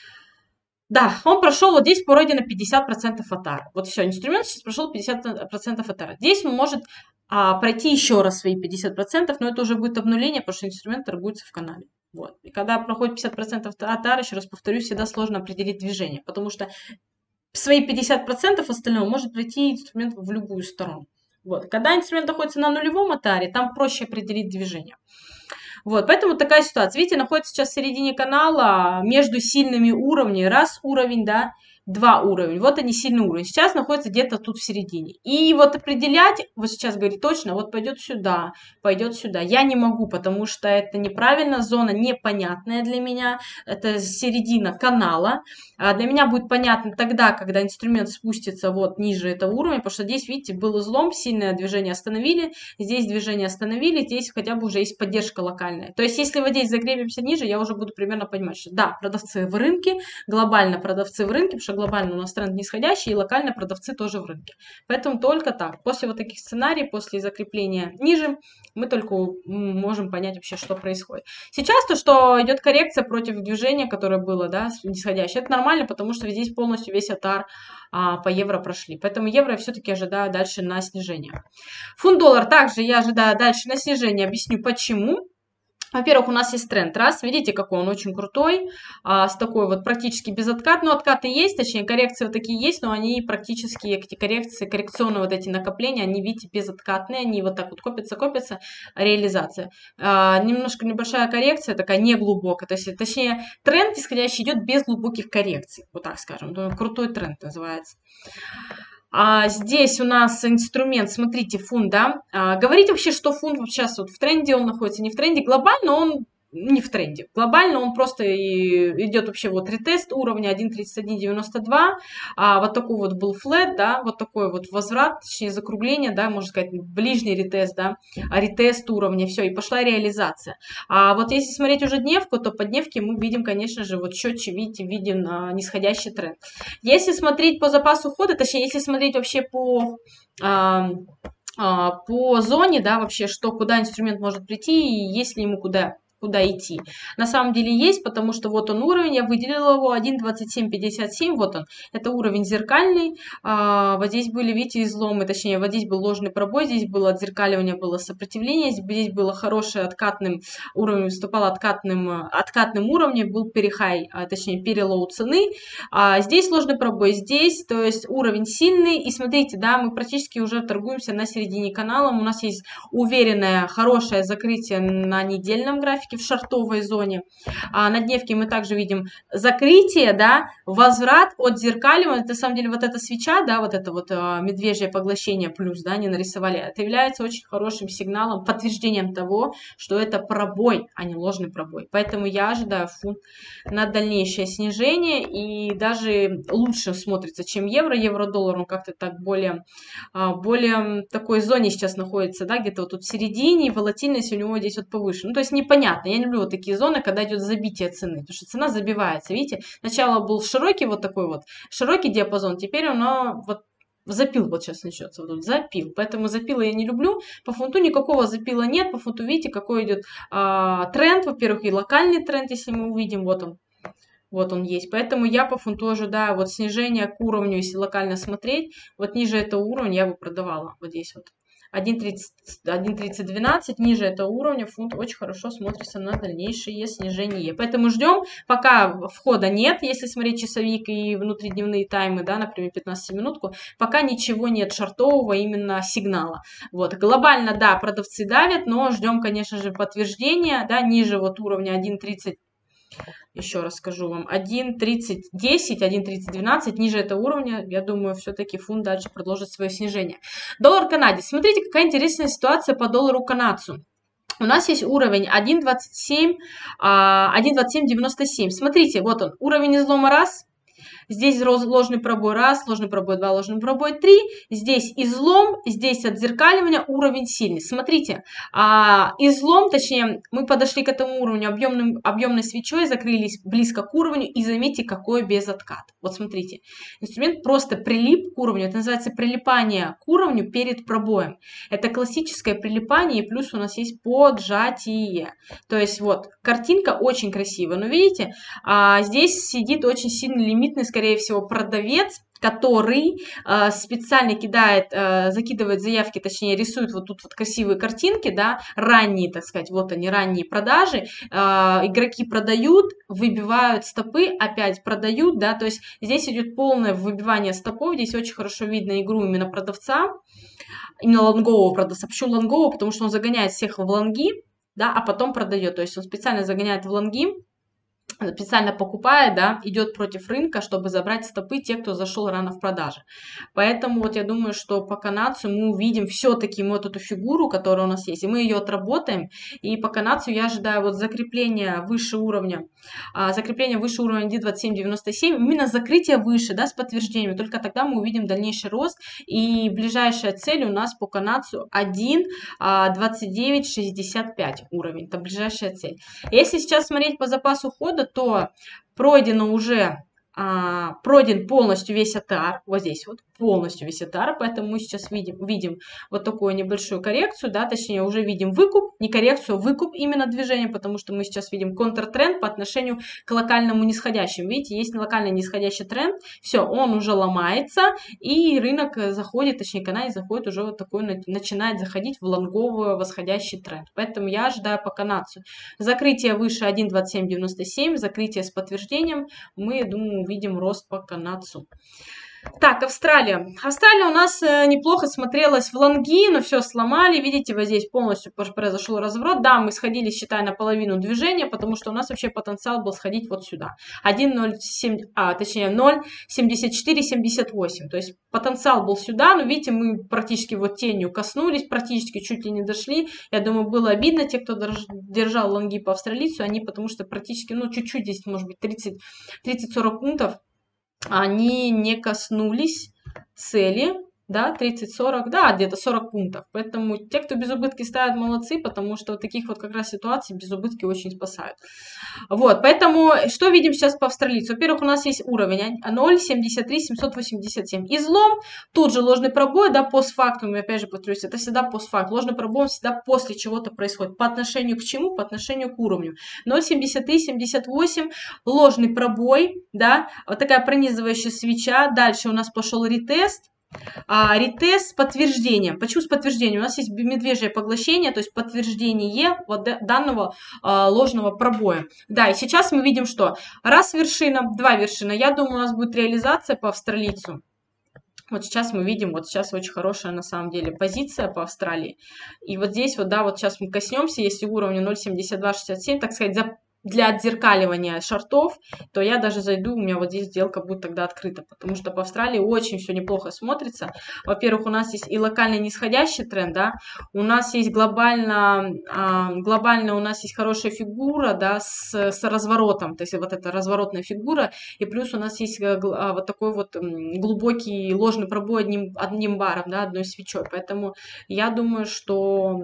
да, он прошел вот здесь пройдено пятьдесят процентов эй ти ар. Вот все, инструмент сейчас прошел пятьдесят процентов эй ти ар. Здесь он может а, пройти еще раз свои пятьдесят процентов, но это уже будет обнуление, потому что инструмент торгуется в канале. Вот. И когда проходит пятьдесят процентов эй ти ар, еще раз повторюсь, всегда сложно определить движение, потому что свои пятьдесят процентов остального может пройти инструмент в любую сторону. Вот. Когда инструмент находится на нулевом эй ти ар, там проще определить движение. Вот, поэтому такая ситуация. Видите, находится сейчас в середине канала между сильными уровнями. Раз уровень, да, два уровень. Вот они, сильный уровень. Сейчас находится где-то тут в середине. И вот определять, вот сейчас говорит точно, вот пойдет сюда, пойдет сюда. Я не могу, потому что это неправильно, зона непонятная для меня. Это середина канала. А для меня будет понятно тогда, когда инструмент спустится вот ниже этого уровня, потому что здесь, видите, был излом, сильное движение остановили, здесь движение остановили, здесь хотя бы уже есть поддержка локальная. То есть, если вот здесь закрепимся ниже, я уже буду примерно понимать, что да, продавцы в рынке, глобально продавцы в рынке, потому что глобально у нас тренд нисходящий, и локально продавцы тоже в рынке. Поэтому только так. После вот таких сценариев, после закрепления ниже, мы только можем понять вообще, что происходит. Сейчас то, что идет коррекция против движения, которое было, да, нисходящее, это нормально, потому что здесь полностью весь эй ти ар а, по евро прошли. Поэтому евро все-таки ожидаю дальше на снижение. Фунт-доллар также я ожидаю дальше на снижение. Объясню почему. Во-первых, у нас есть тренд. Раз, видите, какой он очень крутой, а, с такой вот практически без отката. Ну, откаты есть, точнее, коррекции вот такие есть, но они практически, эти коррекции, коррекционные вот эти накопления, они, видите, безоткатные, они вот так вот копятся, копятся, реализация. А, немножко небольшая коррекция, такая неглубокая, то есть, точнее, тренд исходящий идет без глубоких коррекций, вот так скажем, крутой тренд называется. Здесь у нас инструмент, смотрите, фунт, да. Говорить вообще, что фунт сейчас вот в тренде, он находится не в тренде, глобально он не в тренде. Глобально он просто и идет вообще вот ретест уровня один тридцать один девяносто два, а вот такой вот был флэт, да, вот такой вот возврат, точнее закругление, да, можно сказать, ближний ретест, да, ретест уровня, все, и пошла реализация. А вот если смотреть уже дневку, то по дневке мы видим, конечно же, вот четче, видите, виден а, нисходящий тренд. Если смотреть по запасу хода, точнее, если смотреть вообще по... А, а, по зоне, да, вообще, что, куда инструмент может прийти и есть ли ему куда... куда идти. На самом деле есть, потому что вот он уровень, я выделила его один двадцать семь пятьдесят семь, вот он, это уровень зеркальный, а, вот здесь были, видите, изломы, точнее, вот здесь был ложный пробой, здесь было отзеркаливание, было сопротивление, здесь было хорошее откатным уровнем, выступало откатным, откатным уровнем, был перехай, а, точнее, перелоу цены, а, здесь ложный пробой, здесь, то есть уровень сильный, и смотрите, да, мы практически уже торгуемся на середине канала, у нас есть уверенное, хорошее закрытие на недельном графике, в шортовой зоне. А на дневке мы также видим закрытие, да, возврат от зеркаливания. На самом деле вот эта свеча, да, вот это вот медвежье поглощение плюс, да, не нарисовали. Это является очень хорошим сигналом, подтверждением того, что это пробой, а не ложный пробой. Поэтому я ожидаю фунт на дальнейшее снижение и даже лучше смотрится, чем евро. Евро-доллар, он как-то так более, более такой зоне сейчас находится, да, где-то вот тут в середине, волатильность у него здесь вот повыше. Ну, то есть непонятно. Я не люблю вот такие зоны, когда идет забитие цены, потому что цена забивается, видите, сначала был широкий вот такой вот, широкий диапазон, теперь оно вот запил вот сейчас начнется, вот тут запил, поэтому запила я не люблю, по фунту никакого запила нет, по фунту видите, какой идет а, тренд, во-первых, и локальный тренд, если мы увидим, вот он. Вот он есть. Поэтому я по фунту ожидаю вот снижение к уровню, если локально смотреть, вот ниже этого уровня я бы продавала. Вот здесь вот. один тридцать двенадцать, ниже этого уровня фунт очень хорошо смотрится на дальнейшее снижение. Поэтому ждем, пока входа нет, если смотреть часовик и внутридневные таймы, да, например, пятнадцатиминутку, пока ничего нет шортового именно сигнала. Вот. Глобально, да, продавцы давят, но ждем, конечно же, подтверждения, да, ниже вот уровня один тридцать. Еще раз скажу вам, один тридцать десять, один тридцать двенадцать, ниже этого уровня, я думаю, все-таки фунт дальше продолжит свое снижение. Доллар канадец. Смотрите, какая интересная ситуация по доллару канадцу. У нас есть уровень один двадцать семь девяносто семь. Смотрите, вот он, уровень излома раз. Здесь ложный пробой раз, ложный пробой два, ложный пробой три. Здесь излом, здесь отзеркаливание, уровень сильный. Смотрите, а, излом, точнее, мы подошли к этому уровню объемным, объемной свечой, закрылись близко к уровню и заметьте, какой безоткат. Вот смотрите, инструмент просто прилип к уровню. Это называется прилипание к уровню перед пробоем. Это классическое прилипание и плюс у нас есть поджатие. То есть вот, картинка очень красивая. Но видите, а, здесь сидит очень сильный лимитный, скорее всего, продавец, который э, специально кидает, э, закидывает заявки, точнее рисует вот тут вот красивые картинки, да, ранние, так сказать, вот они, ранние продажи, э, игроки продают, выбивают стопы, опять продают, да, то есть здесь идет полное выбивание стопов, здесь очень хорошо видно игру именно продавца, не лонгового продавца, почему лонгового, потому что он загоняет всех в лонги, да, а потом продает, то есть он специально загоняет в лонги, специально покупая, да, идет против рынка, чтобы забрать стопы те, кто зашел рано в продаже. Поэтому вот я думаю, что по канадцу мы увидим все-таки вот эту фигуру, которая у нас есть, и мы ее отработаем. И по канадцу я ожидаю вот закрепления выше уровня, а, закрепление выше уровня один двадцать семь девяносто семь, именно закрытие выше, да, с подтверждением. Только тогда мы увидим дальнейший рост. И ближайшая цель у нас по канадцу один двадцать девять шестьдесят пять уровень. Это ближайшая цель. Если сейчас смотреть по запасу хода, то пройдено уже а, пройден полностью весь эй ти ар, вот здесь вот полностью весь эй ти ар, поэтому мы сейчас видим, видим вот такую небольшую коррекцию, да, точнее уже видим выкуп, не коррекцию, а выкуп именно движения, потому что мы сейчас видим контртренд по отношению к локальному нисходящему, видите, есть локальный нисходящий тренд, все, он уже ломается, и рынок заходит, точнее канадец заходит уже вот такой, начинает заходить в лонговый восходящий тренд, поэтому я ожидаю по канадцу закрытие выше один двадцать семь девяносто семь, закрытие с подтверждением, мы, думаю, увидим рост по канадцу. Так, Австралия. Австралия у нас неплохо смотрелась в лонги, но все сломали. Видите, вот здесь полностью произошел разворот. Да, мы сходили, считай, наполовину движения, потому что у нас вообще потенциал был сходить вот сюда. ноль семь, а точнее ноль семьдесят четыре семьдесят восемь. То есть потенциал был сюда, но видите, мы практически вот тенью коснулись, практически чуть ли не дошли. Я думаю, было обидно те, кто держал лонги по австралийцу, они потому что практически, ну, чуть-чуть здесь, может быть, тридцать сорок пунктов. Они не коснулись цели, да, тридцать сорок, да, где-то сорок пунктов. Поэтому те, кто без убытки ставят, молодцы, потому что в таких вот как раз ситуаций без убытки очень спасают. Вот, поэтому что видим сейчас по австралийцу? Во-первых, у нас есть уровень ноль семьдесят три семьсот восемьдесят семь. Излом, тут же ложный пробой, да, постфактум, я опять же повторюсь, это всегда постфакт. Ложный пробой всегда после чего-то происходит. По отношению к чему? По отношению к уровню. ноль семьдесят три семьдесят восемь, ложный пробой, да, вот такая пронизывающая свеча. Дальше у нас пошел ретест. А, ретест с подтверждением. Почему с подтверждением? У нас есть медвежье поглощение, то есть подтверждение вот данного а, ложного пробоя. Да, и сейчас мы видим, что раз вершина, два вершина. Я думаю, у нас будет реализация по австралийцу. Вот сейчас мы видим, вот сейчас очень хорошая на самом деле позиция по Австралии. И вот здесь вот, да, вот сейчас мы коснемся, если уровня ноль семьдесят два шестьдесят семь, так сказать, за для отзеркаливания шортов, то я даже зайду, у меня вот здесь сделка будет тогда открыта, потому что по Австралии очень все неплохо смотрится. Во-первых, у нас есть и локальный нисходящий тренд, да, у нас есть глобально, а, глобально у нас есть хорошая фигура, да, с, с разворотом, то есть вот эта разворотная фигура, и плюс у нас есть а, вот такой вот глубокий ложный пробой одним, одним баром, да, одной свечой, поэтому я думаю, что,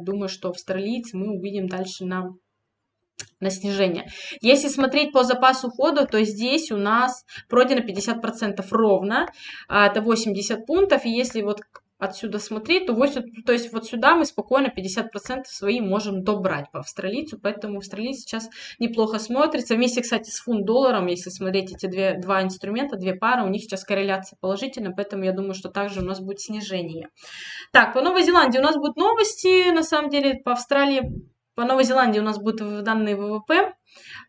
думаю, что австралийцы мы увидим дальше на... на снижение. Если смотреть по запасу ухода, то здесь у нас пройдено пятьдесят процентов ровно, это восемьдесят пунктов, и если вот отсюда смотреть, то, восемь, то есть вот сюда мы спокойно пятьдесят процентов свои можем добрать по австралийцу, поэтому австралийцы сейчас неплохо смотрится. Вместе, кстати, с фунт-долларом, если смотреть эти две, два инструмента, две пары, у них сейчас корреляция положительная, поэтому я думаю, что также у нас будет снижение. Так, по Новой Зеландии у нас будут новости, на самом деле, по Австралии. По Новой Зеландии у нас будут данные ВВП,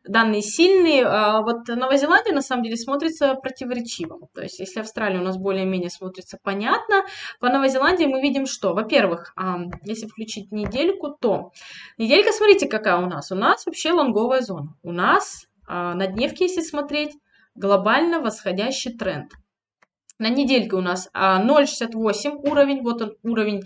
данные сильные. А вот Новая Зеландия на самом деле смотрится противоречиво. То есть если Австралия у нас более-менее смотрится понятно, по Новой Зеландии мы видим что? Во-первых, если включить недельку, то неделька, смотрите, какая у нас. У нас вообще лонговая зона. У нас на дневке, если смотреть, глобально восходящий тренд. На недельке у нас ноль шестьдесят восемь уровень, вот он уровень.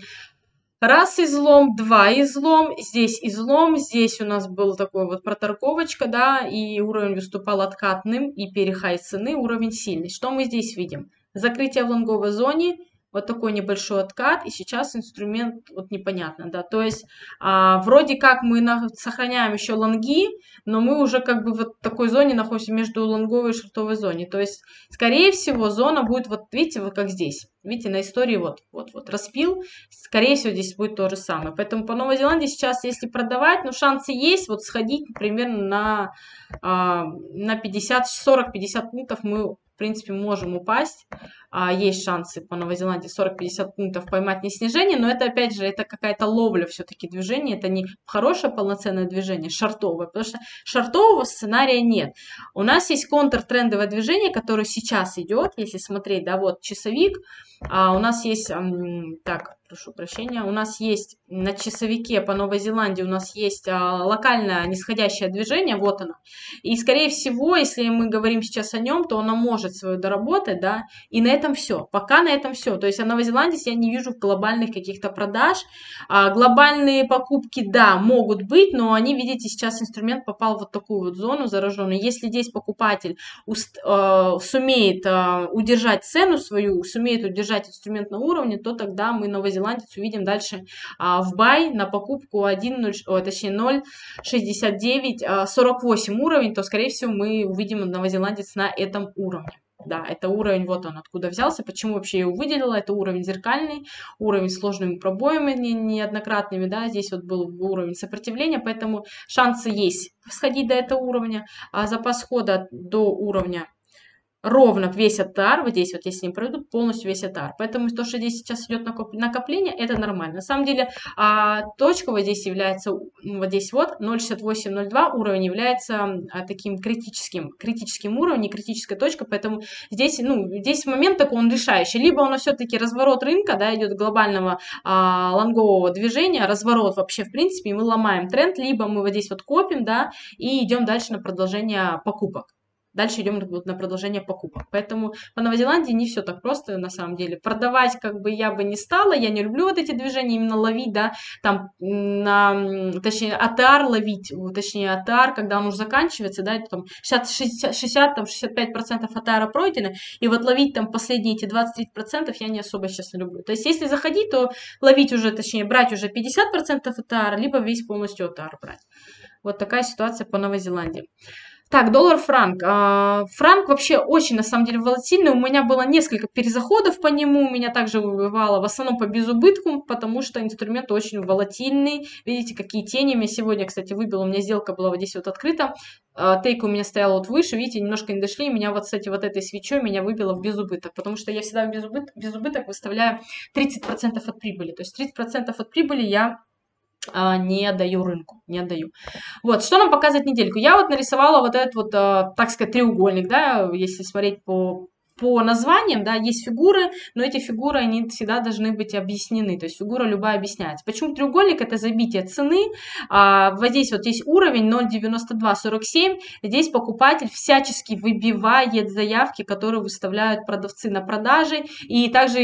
Раз излом, два излом, здесь излом, здесь у нас был такой вот проторговочка, да, и уровень выступал откатным, и перехай цены, уровень сильный. Что мы здесь видим? Закрытие в лонговой зоне, вот такой небольшой откат, и сейчас инструмент, вот непонятно, да, то есть а, вроде как мы на, сохраняем еще лонги, но мы уже как бы вот в такой зоне находимся между лонговой и шортовой зоне, то есть, скорее всего, зона будет, вот видите, вот как здесь. Видите, на истории вот, вот, вот распил, скорее всего, здесь будет то же самое. Поэтому по Новой Зеландии сейчас, если продавать, ну, шансы есть, вот сходить примерно на, на пятьдесят, сорок-пятьдесят пунктов мы, в принципе, можем упасть. Есть шансы по Новой Зеландии сорок-пятьдесят пунктов поймать не снижение, но это, опять же, это какая-то ловля все-таки движения, это не хорошее полноценное движение, шортовое, потому что шортового сценария нет. У нас есть контртрендовое движение, которое сейчас идет, если смотреть, да, вот часовик. А у нас есть, так, прошу прощения, у нас есть на часовике по Новой Зеландии у нас есть локальное нисходящее движение, вот оно. И, скорее всего, если мы говорим сейчас о нем, то оно может свое доработать, да, и на этом все. Пока на этом все. То есть, о Новой Зеландии я не вижу глобальных каких-то продаж. А глобальные покупки, да, могут быть, но они, видите, сейчас инструмент попал в вот такую вот зону зараженную. Если здесь покупатель уст, э, сумеет э, удержать цену свою, сумеет удержать инструмент на уровне, то тогда мы новозеландец увидим дальше а, в бай на покупку ноль шестьдесят девять сорок восемь уровень, то скорее всего мы увидим новозеландец на этом уровне. Да, это уровень, вот он откуда взялся, почему вообще я его выделила, это уровень зеркальный, уровень с сложными пробоями неоднократными, да, здесь вот был уровень сопротивления, поэтому шансы есть сходить до этого уровня, а запас хода до уровня ровно весь ЭТАР, вот здесь вот я с ним проведу, полностью весь ЭТАР. Поэтому сто шестьдесят сейчас идет накопление, это нормально. На самом деле а, точка вот здесь является, вот здесь вот, ноль шестьдесят восемь ноль два уровень является а, таким критическим, критическим уровнем, критической точкой, поэтому здесь, ну, здесь момент такой, он решающий. Либо у нас все-таки разворот рынка, да, идет глобального а, лонгового движения, разворот вообще в принципе, и мы ломаем тренд, либо мы вот здесь вот копим, да, и идем дальше на продолжение покупок. Дальше идем на продолжение покупок. Поэтому по Новой Зеландии не все так просто на самом деле. Продавать как бы я бы не стала, я не люблю вот эти движения именно ловить, да, там, на, точнее, АТР ловить, точнее, АТР, когда он уже заканчивается, да, там шестьдесят-шестьдесят-шестьдесят пять процентов АТР пройдено, и вот ловить там последние эти двадцать-тридцать процентов я не особо, честно, люблю. То есть, если заходить, то ловить уже, точнее, брать уже пятьдесят процентов АТР, либо весь полностью АТР брать. Вот такая ситуация по Новой Зеландии. Так, доллар-франк. Франк вообще очень, на самом деле, волатильный. У меня было несколько перезаходов по нему. У меня также выбивало в основном по безубытку, потому что инструмент очень волатильный. Видите, какие тени у меня сегодня, кстати, выбило. У меня сделка была вот здесь вот открыта. Тейк у меня стоял вот выше, видите, немножко не дошли, меня вот, кстати, вот этой свечой меня выбило в безубыток, потому что я всегда в безубыток, безубыток выставляю тридцать процентов от прибыли. То есть тридцать процентов от прибыли я... не отдаю рынку, не отдаю. Вот, что нам показывает недельку? Я вот нарисовала вот этот вот, так сказать, треугольник, да, если смотреть по... По названиям, да, есть фигуры, но эти фигуры, они всегда должны быть объяснены, то есть фигура любая объясняется. Почему треугольник? Это забитие цены, а, вот здесь вот есть уровень ноль девяносто два сорок семь, здесь покупатель всячески выбивает заявки, которые выставляют продавцы на продажи, и также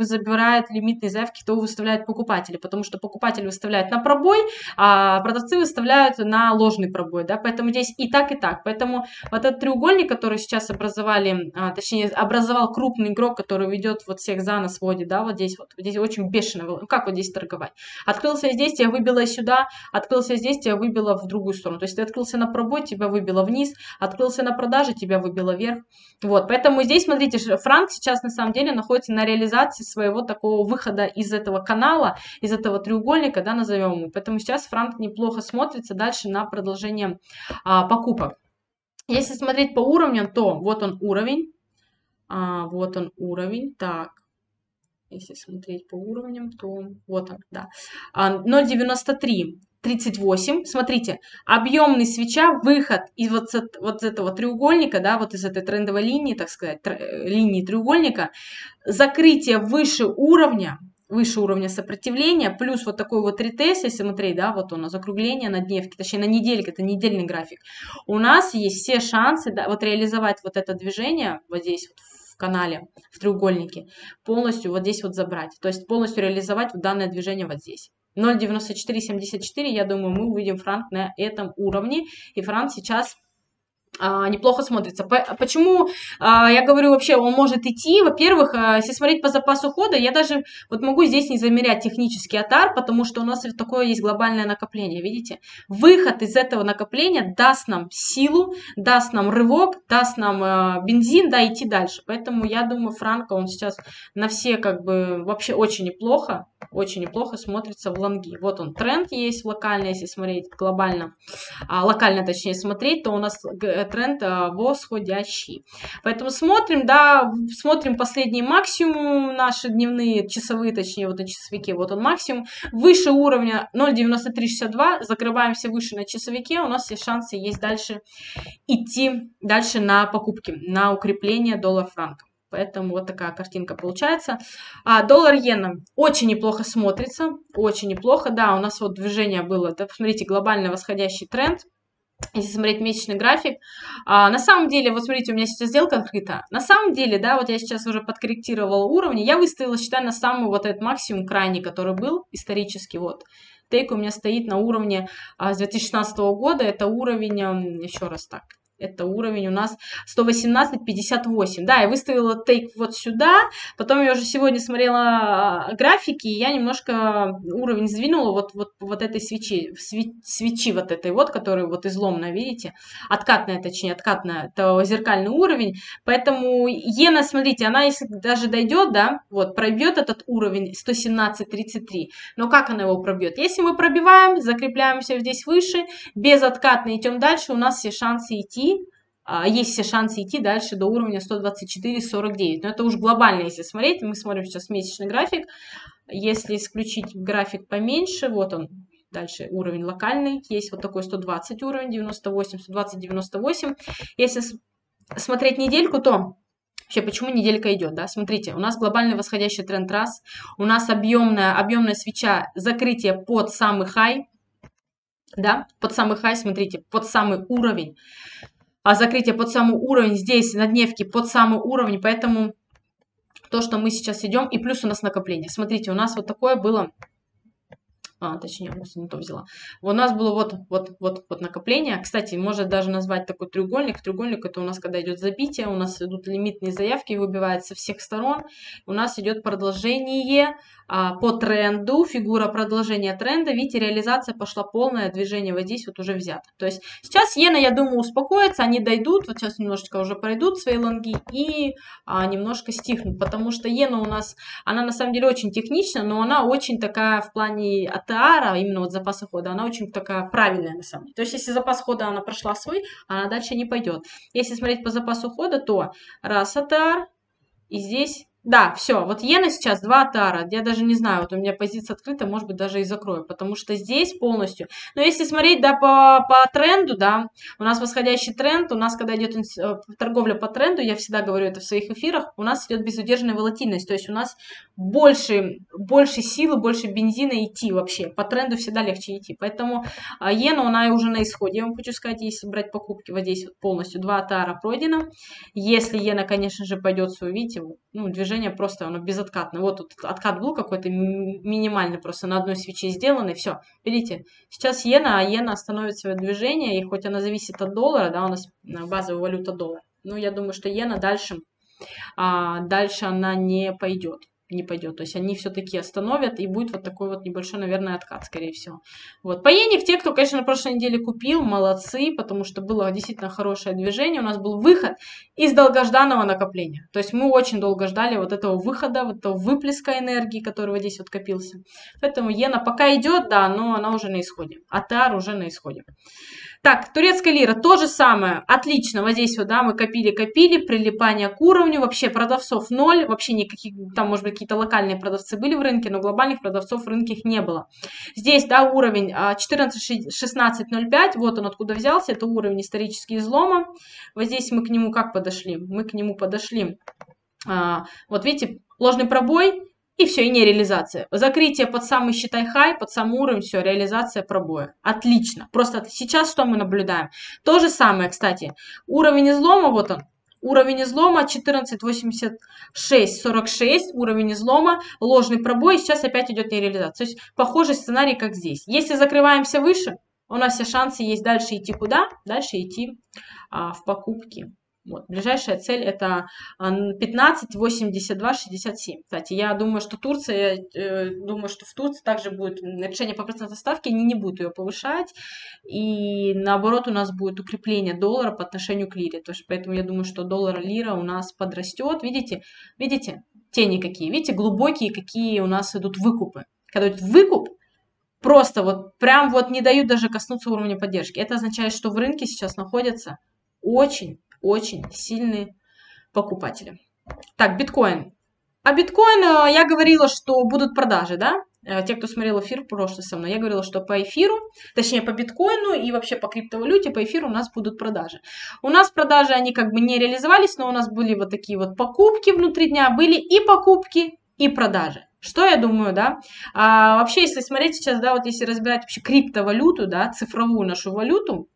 забирает лимитные заявки, то выставляют покупатели, потому что покупатель выставляет на пробой, а продавцы выставляют на ложный пробой, да, поэтому здесь и так, и так. Поэтому вот этот треугольник, который сейчас образовали, а, точнее, образовал крупный игрок, который ведет вот всех за нос, вводит, да, вот здесь вот, здесь очень бешено было, как вот здесь торговать, открылся здесь, тебя выбило сюда, открылся здесь, тебя выбило в другую сторону, то есть ты открылся на пробой, тебя выбило вниз, открылся на продаже, тебя выбило вверх, вот, поэтому здесь, смотрите, франк сейчас на самом деле находится на реализации своего такого выхода из этого канала, из этого треугольника, да, назовем его, поэтому сейчас франк неплохо смотрится дальше на продолжение а, покупок. Если смотреть по уровням, то вот он уровень, А, вот он уровень, так, если смотреть по уровням, то вот он, да, ноль девяносто три тридцать восемь, смотрите, объемный свеча, выход из вот, вот этого треугольника, да, вот из этой трендовой линии, так сказать, тр, линии треугольника, закрытие выше уровня, выше уровня сопротивления, плюс вот такой вот ретест, если смотреть, да, вот у нас закругление на дневке, точнее на недельке, это недельный график, у нас есть все шансы, да, вот реализовать вот это движение, вот здесь вот, канале, в треугольнике, полностью вот здесь вот забрать, то есть полностью реализовать данное движение вот здесь. ноль девяносто четыре семьдесят четыре, я думаю, мы увидим франк на этом уровне, и франк сейчас а, неплохо смотрится. Почему а, я говорю вообще, он может идти? Во-первых, а, если смотреть по запасу хода, я даже вот могу здесь не замерять технический АТАР, потому что у нас такое есть глобальное накопление, видите? Выход из этого накопления даст нам силу, даст нам рывок, даст нам а, бензин, да, идти дальше. Поэтому я думаю, франка он сейчас на все как бы вообще очень неплохо, очень неплохо смотрится в лонги. Вот он, тренд есть локально, если смотреть глобально, а, локально точнее смотреть, то у нас... тренд восходящий. Поэтому смотрим, да, смотрим последний максимум, наши дневные, часовые, точнее, вот на часовике, вот он максимум, выше уровня ноль девяносто три шестьдесят два, закрываемся выше на часовике, у нас все шансы есть дальше идти, дальше на покупки, на укрепление доллар-франка. Поэтому вот такая картинка получается. А, доллар-иена очень неплохо смотрится, очень неплохо, да, у нас вот движение было, да, посмотрите, глобально восходящий тренд. Если смотреть месячный график, а, на самом деле, вот смотрите, у меня сейчас сделка открыта. На самом деле, да, вот я сейчас уже подкорректировала уровни, я выставила, считай, на самый вот этот максимум крайний, который был исторически, вот. Тейк у меня стоит на уровне а, с две тысячи шестнадцатого года, это уровень, еще раз так. Это уровень у нас сто восемнадцать пятьдесят восемь. Да, я выставила тейк вот сюда. Потом я уже сегодня смотрела графики, и я немножко уровень сдвинула вот, вот, вот этой свечи, свечи вот этой вот, которая вот изломная, видите? Откатная, точнее, откатная. Это зеркальный уровень. Поэтому иена, смотрите, она если даже дойдет, да, вот, пробьет этот уровень сто семнадцать тридцать три. Но как она его пробьет? Если мы пробиваем, закрепляемся здесь выше, безоткатно идем дальше, у нас все шансы идти есть все шансы идти дальше до уровня сто двадцать четыре сорок девять. Но это уж глобально, если смотреть. Мы смотрим сейчас месячный график. Если исключить график поменьше, вот он. Дальше уровень локальный, есть вот такой сто двадцать уровень, девяносто восемь, сто двадцать, девяносто восемь. Если смотреть недельку, то вообще почему неделька идет, да? Смотрите, у нас глобальный восходящий тренд раз, у нас объемная, объемная свеча, закрытие под самый хай, да, под самый хай, смотрите, под самый уровень, а закрытие под самый уровень здесь на дневке под самый уровень, поэтому то, что мы сейчас идем, и плюс у нас накопление. Смотрите, у нас вот такое было. А, точнее, я просто не то взяла. У нас было вот, вот, вот, вот накопление. Кстати, можно даже назвать такой треугольник. Треугольник — это у нас, когда идет забитие, у нас идут лимитные заявки, выбивают со всех сторон. У нас идет продолжение а, по тренду, фигура продолжения тренда. Видите, реализация пошла полное, движение вот здесь вот уже взято. То есть сейчас иена, я думаю, успокоится, они дойдут, вот сейчас немножечко уже пройдут свои лонги и а, немножко стихнут, потому что иена у нас, она на самом деле очень технична, но она очень такая в плане от именно вот запаса хода, она очень такая правильная на самом деле. То есть, если запас хода она прошла свой, она дальше не пойдет. Если смотреть по запасу хода, то раз АТР, и здесь, да, все, вот иена сейчас два АТР, я даже не знаю, вот у меня позиция открыта, может быть, даже и закрою, потому что здесь полностью, но если смотреть, да, по, по тренду, да, у нас восходящий тренд, у нас, когда идет торговля по тренду, я всегда говорю это в своих эфирах, у нас идет безудержная волатильность, то есть у нас больше, больше силы, больше бензина идти вообще, по тренду всегда легче идти, поэтому иена, она уже на исходе, я вам хочу сказать, если брать покупки, вот здесь вот полностью два АТР пройдено, если иена, конечно же, пойдет свою, видите, ну, движение просто оно безоткатно. Вот тут откат был какой-то минимальный, просто на одной свече сделанный. Все, видите, сейчас иена, а иена остановит свое движение, и хоть она зависит от доллара, да, у нас базовая валюта доллар. Ну, я думаю, что иена дальше, а, дальше она не пойдет, не пойдет. То есть они все-таки остановят, и будет вот такой вот небольшой, наверное, откат, скорее всего. Вот. По иене, те, кто, конечно, на прошлой неделе купил, молодцы, потому что было действительно хорошее движение. У нас был выход из долгожданного накопления. То есть мы очень долго ждали вот этого выхода, вот этого выплеска энергии, которого здесь вот копился. Поэтому иена пока идет, да, но она уже на исходе. АТР уже на исходе. Так, турецкая лира, то же самое. Отлично, вот здесь вот, да, мы копили-копили, прилипание к уровню, вообще продавцов ноль, вообще никаких, там, может быть, какие-то локальные продавцы были в рынке, но глобальных продавцов в рынке их не было. Здесь, да, уровень четырнадцать шестнадцать ноль пять, вот он откуда взялся, это уровень исторический излома. Вот здесь мы к нему как подошли? Мы к нему подошли, а, вот видите, ложный пробой, и все, и не реализация. Закрытие под самый, считай, хай, под самый уровень, все, реализация пробоя. Отлично. Просто сейчас что мы наблюдаем? То же самое, кстати. Уровень излома, вот он. Уровень излома четырнадцать восемьдесят шесть сорок шесть, уровень излома, ложный пробой, и сейчас опять идет нереализация. То есть похожий сценарий, как здесь. Если закрываемся выше, у нас все шансы есть дальше идти куда? Дальше идти а, в покупки. Вот, ближайшая цель это пятнадцать восемьдесят два шестьдесят семь. Кстати, я думаю, что Турция, э, думаю, что в Турции также будет решение по процентной ставке, они не будут ее повышать, и наоборот у нас будет укрепление доллара по отношению к лире. То есть, поэтому я думаю, что доллар-лира у нас подрастет. Видите, видите, тени какие, видите, глубокие какие у нас идут выкупы. Когда идет выкуп, просто вот прям вот не дают даже коснуться уровня поддержки. Это означает, что в рынке сейчас находятся очень Очень сильные покупатели. Так, биткоин. А биткоин, я говорила, что будут продажи, да? Те, кто смотрел эфир прошлый со мной, я говорила, что по эфиру, точнее по биткоину и вообще по криптовалюте, по эфиру у нас будут продажи. У нас продажи, они как бы не реализовались, но у нас были вот такие вот покупки внутри дня, были и покупки, и продажи. Что я думаю, да? А вообще, если смотреть сейчас, да, вот если разбирать вообще криптовалюту, да, цифровую нашу валюту,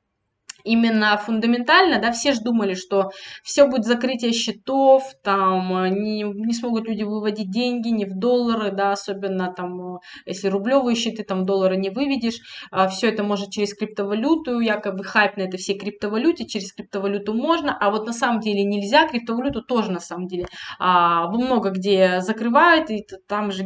именно фундаментально, да, все же думали, что все будет закрытие счетов, там не, не смогут люди выводить деньги, не в доллары, да, особенно там, если рублевые счеты, там доллары не выведешь, а все это может через криптовалюту, якобы хайп на это все криптовалюте, через криптовалюту можно, а вот на самом деле нельзя, криптовалюту тоже на самом деле а, много где закрывают, и там же,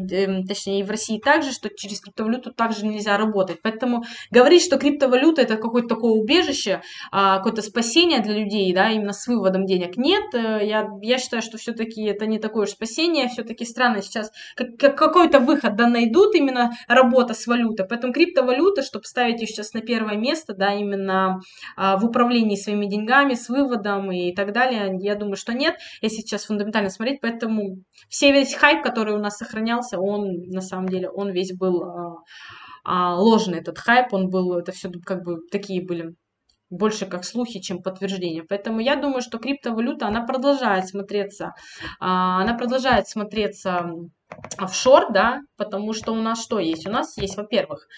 точнее и в России также, что через криптовалюту также нельзя работать, поэтому говорить, что криптовалюта это какое-то такое убежище, какое-то спасение для людей, да, именно с выводом денег нет. Я, я считаю, что все-таки это не такое уж спасение, все-таки страны сейчас как, какой-то выход, да, найдут, именно работа с валютой. Поэтому криптовалюта, чтобы ставить ее сейчас на первое место, да, именно а, в управлении своими деньгами, с выводом и так далее, я думаю, что нет, если сейчас фундаментально смотреть. Поэтому все, весь хайп, который у нас сохранялся, он на самом деле, он весь был а, а, ложный, этот хайп, он был, это все как бы такие были больше как слухи, чем подтверждения. Поэтому я думаю, что криптовалюта, она продолжает смотреться, а, она продолжает смотреться офшор, да, потому что у нас что есть? У нас есть, во-первых,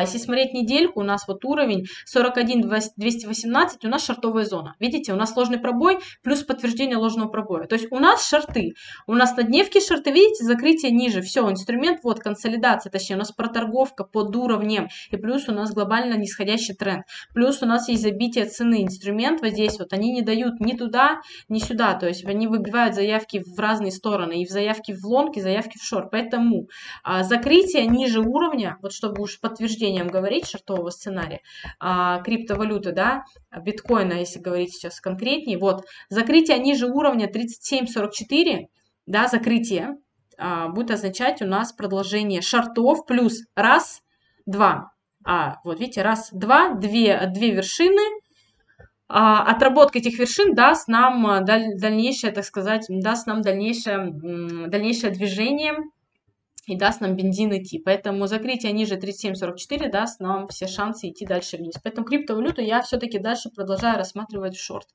если смотреть недельку, у нас вот уровень сорок один двести восемнадцать, у нас шортовая зона. Видите, у нас ложный пробой плюс подтверждение ложного пробоя. То есть у нас шорты, у нас на дневке шорты, видите, закрытие ниже. Все, инструмент, вот консолидация, точнее, у нас проторговка под уровнем, и плюс у нас глобально нисходящий тренд. Плюс у нас есть забитие цены. Инструмент вот здесь вот, они не дают ни туда, ни сюда. То есть они выбивают заявки в разные стороны, и в заявки в лонг, и заявки в шорт. Поэтому а, закрытие ниже уровня, вот чтобы уж подтверждением говорить шортового сценария, а, криптовалюты, да, биткоина, если говорить сейчас конкретнее, вот, закрытие ниже уровня тридцать семь сорок четыре, да, закрытие а, будет означать у нас продолжение шортов плюс раз, два. А, вот видите, раз, два, две, две вершины. Отработка этих вершин даст нам дальнейшее, так сказать, даст нам дальнейшее, дальнейшее движение и даст нам бензин идти. Поэтому закрытие ниже тридцать семь сорок четыре даст нам все шансы идти дальше вниз. Поэтому криптовалюту я все-таки дальше продолжаю рассматривать в шорт.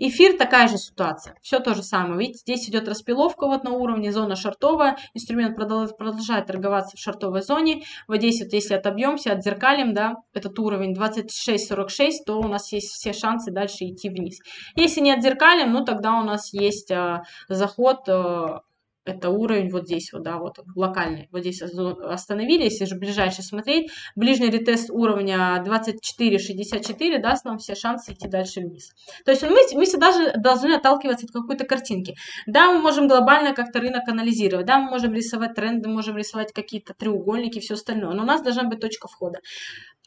Эфир такая же ситуация. Все то же самое. Видите, здесь идет распиловка вот на уровне, зона шортовая. Инструмент продолжает торговаться в шортовой зоне. Вот здесь вот, если отобьемся, отзеркалим, да, этот уровень двадцать шесть сорок шесть, то у нас есть все шансы дальше идти вниз. Если не отзеркалим, ну тогда у нас есть а, заход... А, это уровень вот здесь, вот, да, вот локальный. Вот здесь остановили, если же ближайший смотреть. Ближний ретест уровня двадцать четыре шестьдесят четыре даст нам все шансы идти дальше вниз. То есть мы, мы всегда же должны отталкиваться от какой-то картинки. Да, мы можем глобально как-то рынок анализировать. Да, мы можем рисовать тренды, можем рисовать какие-то треугольники, все остальное. Но у нас должна быть точка входа.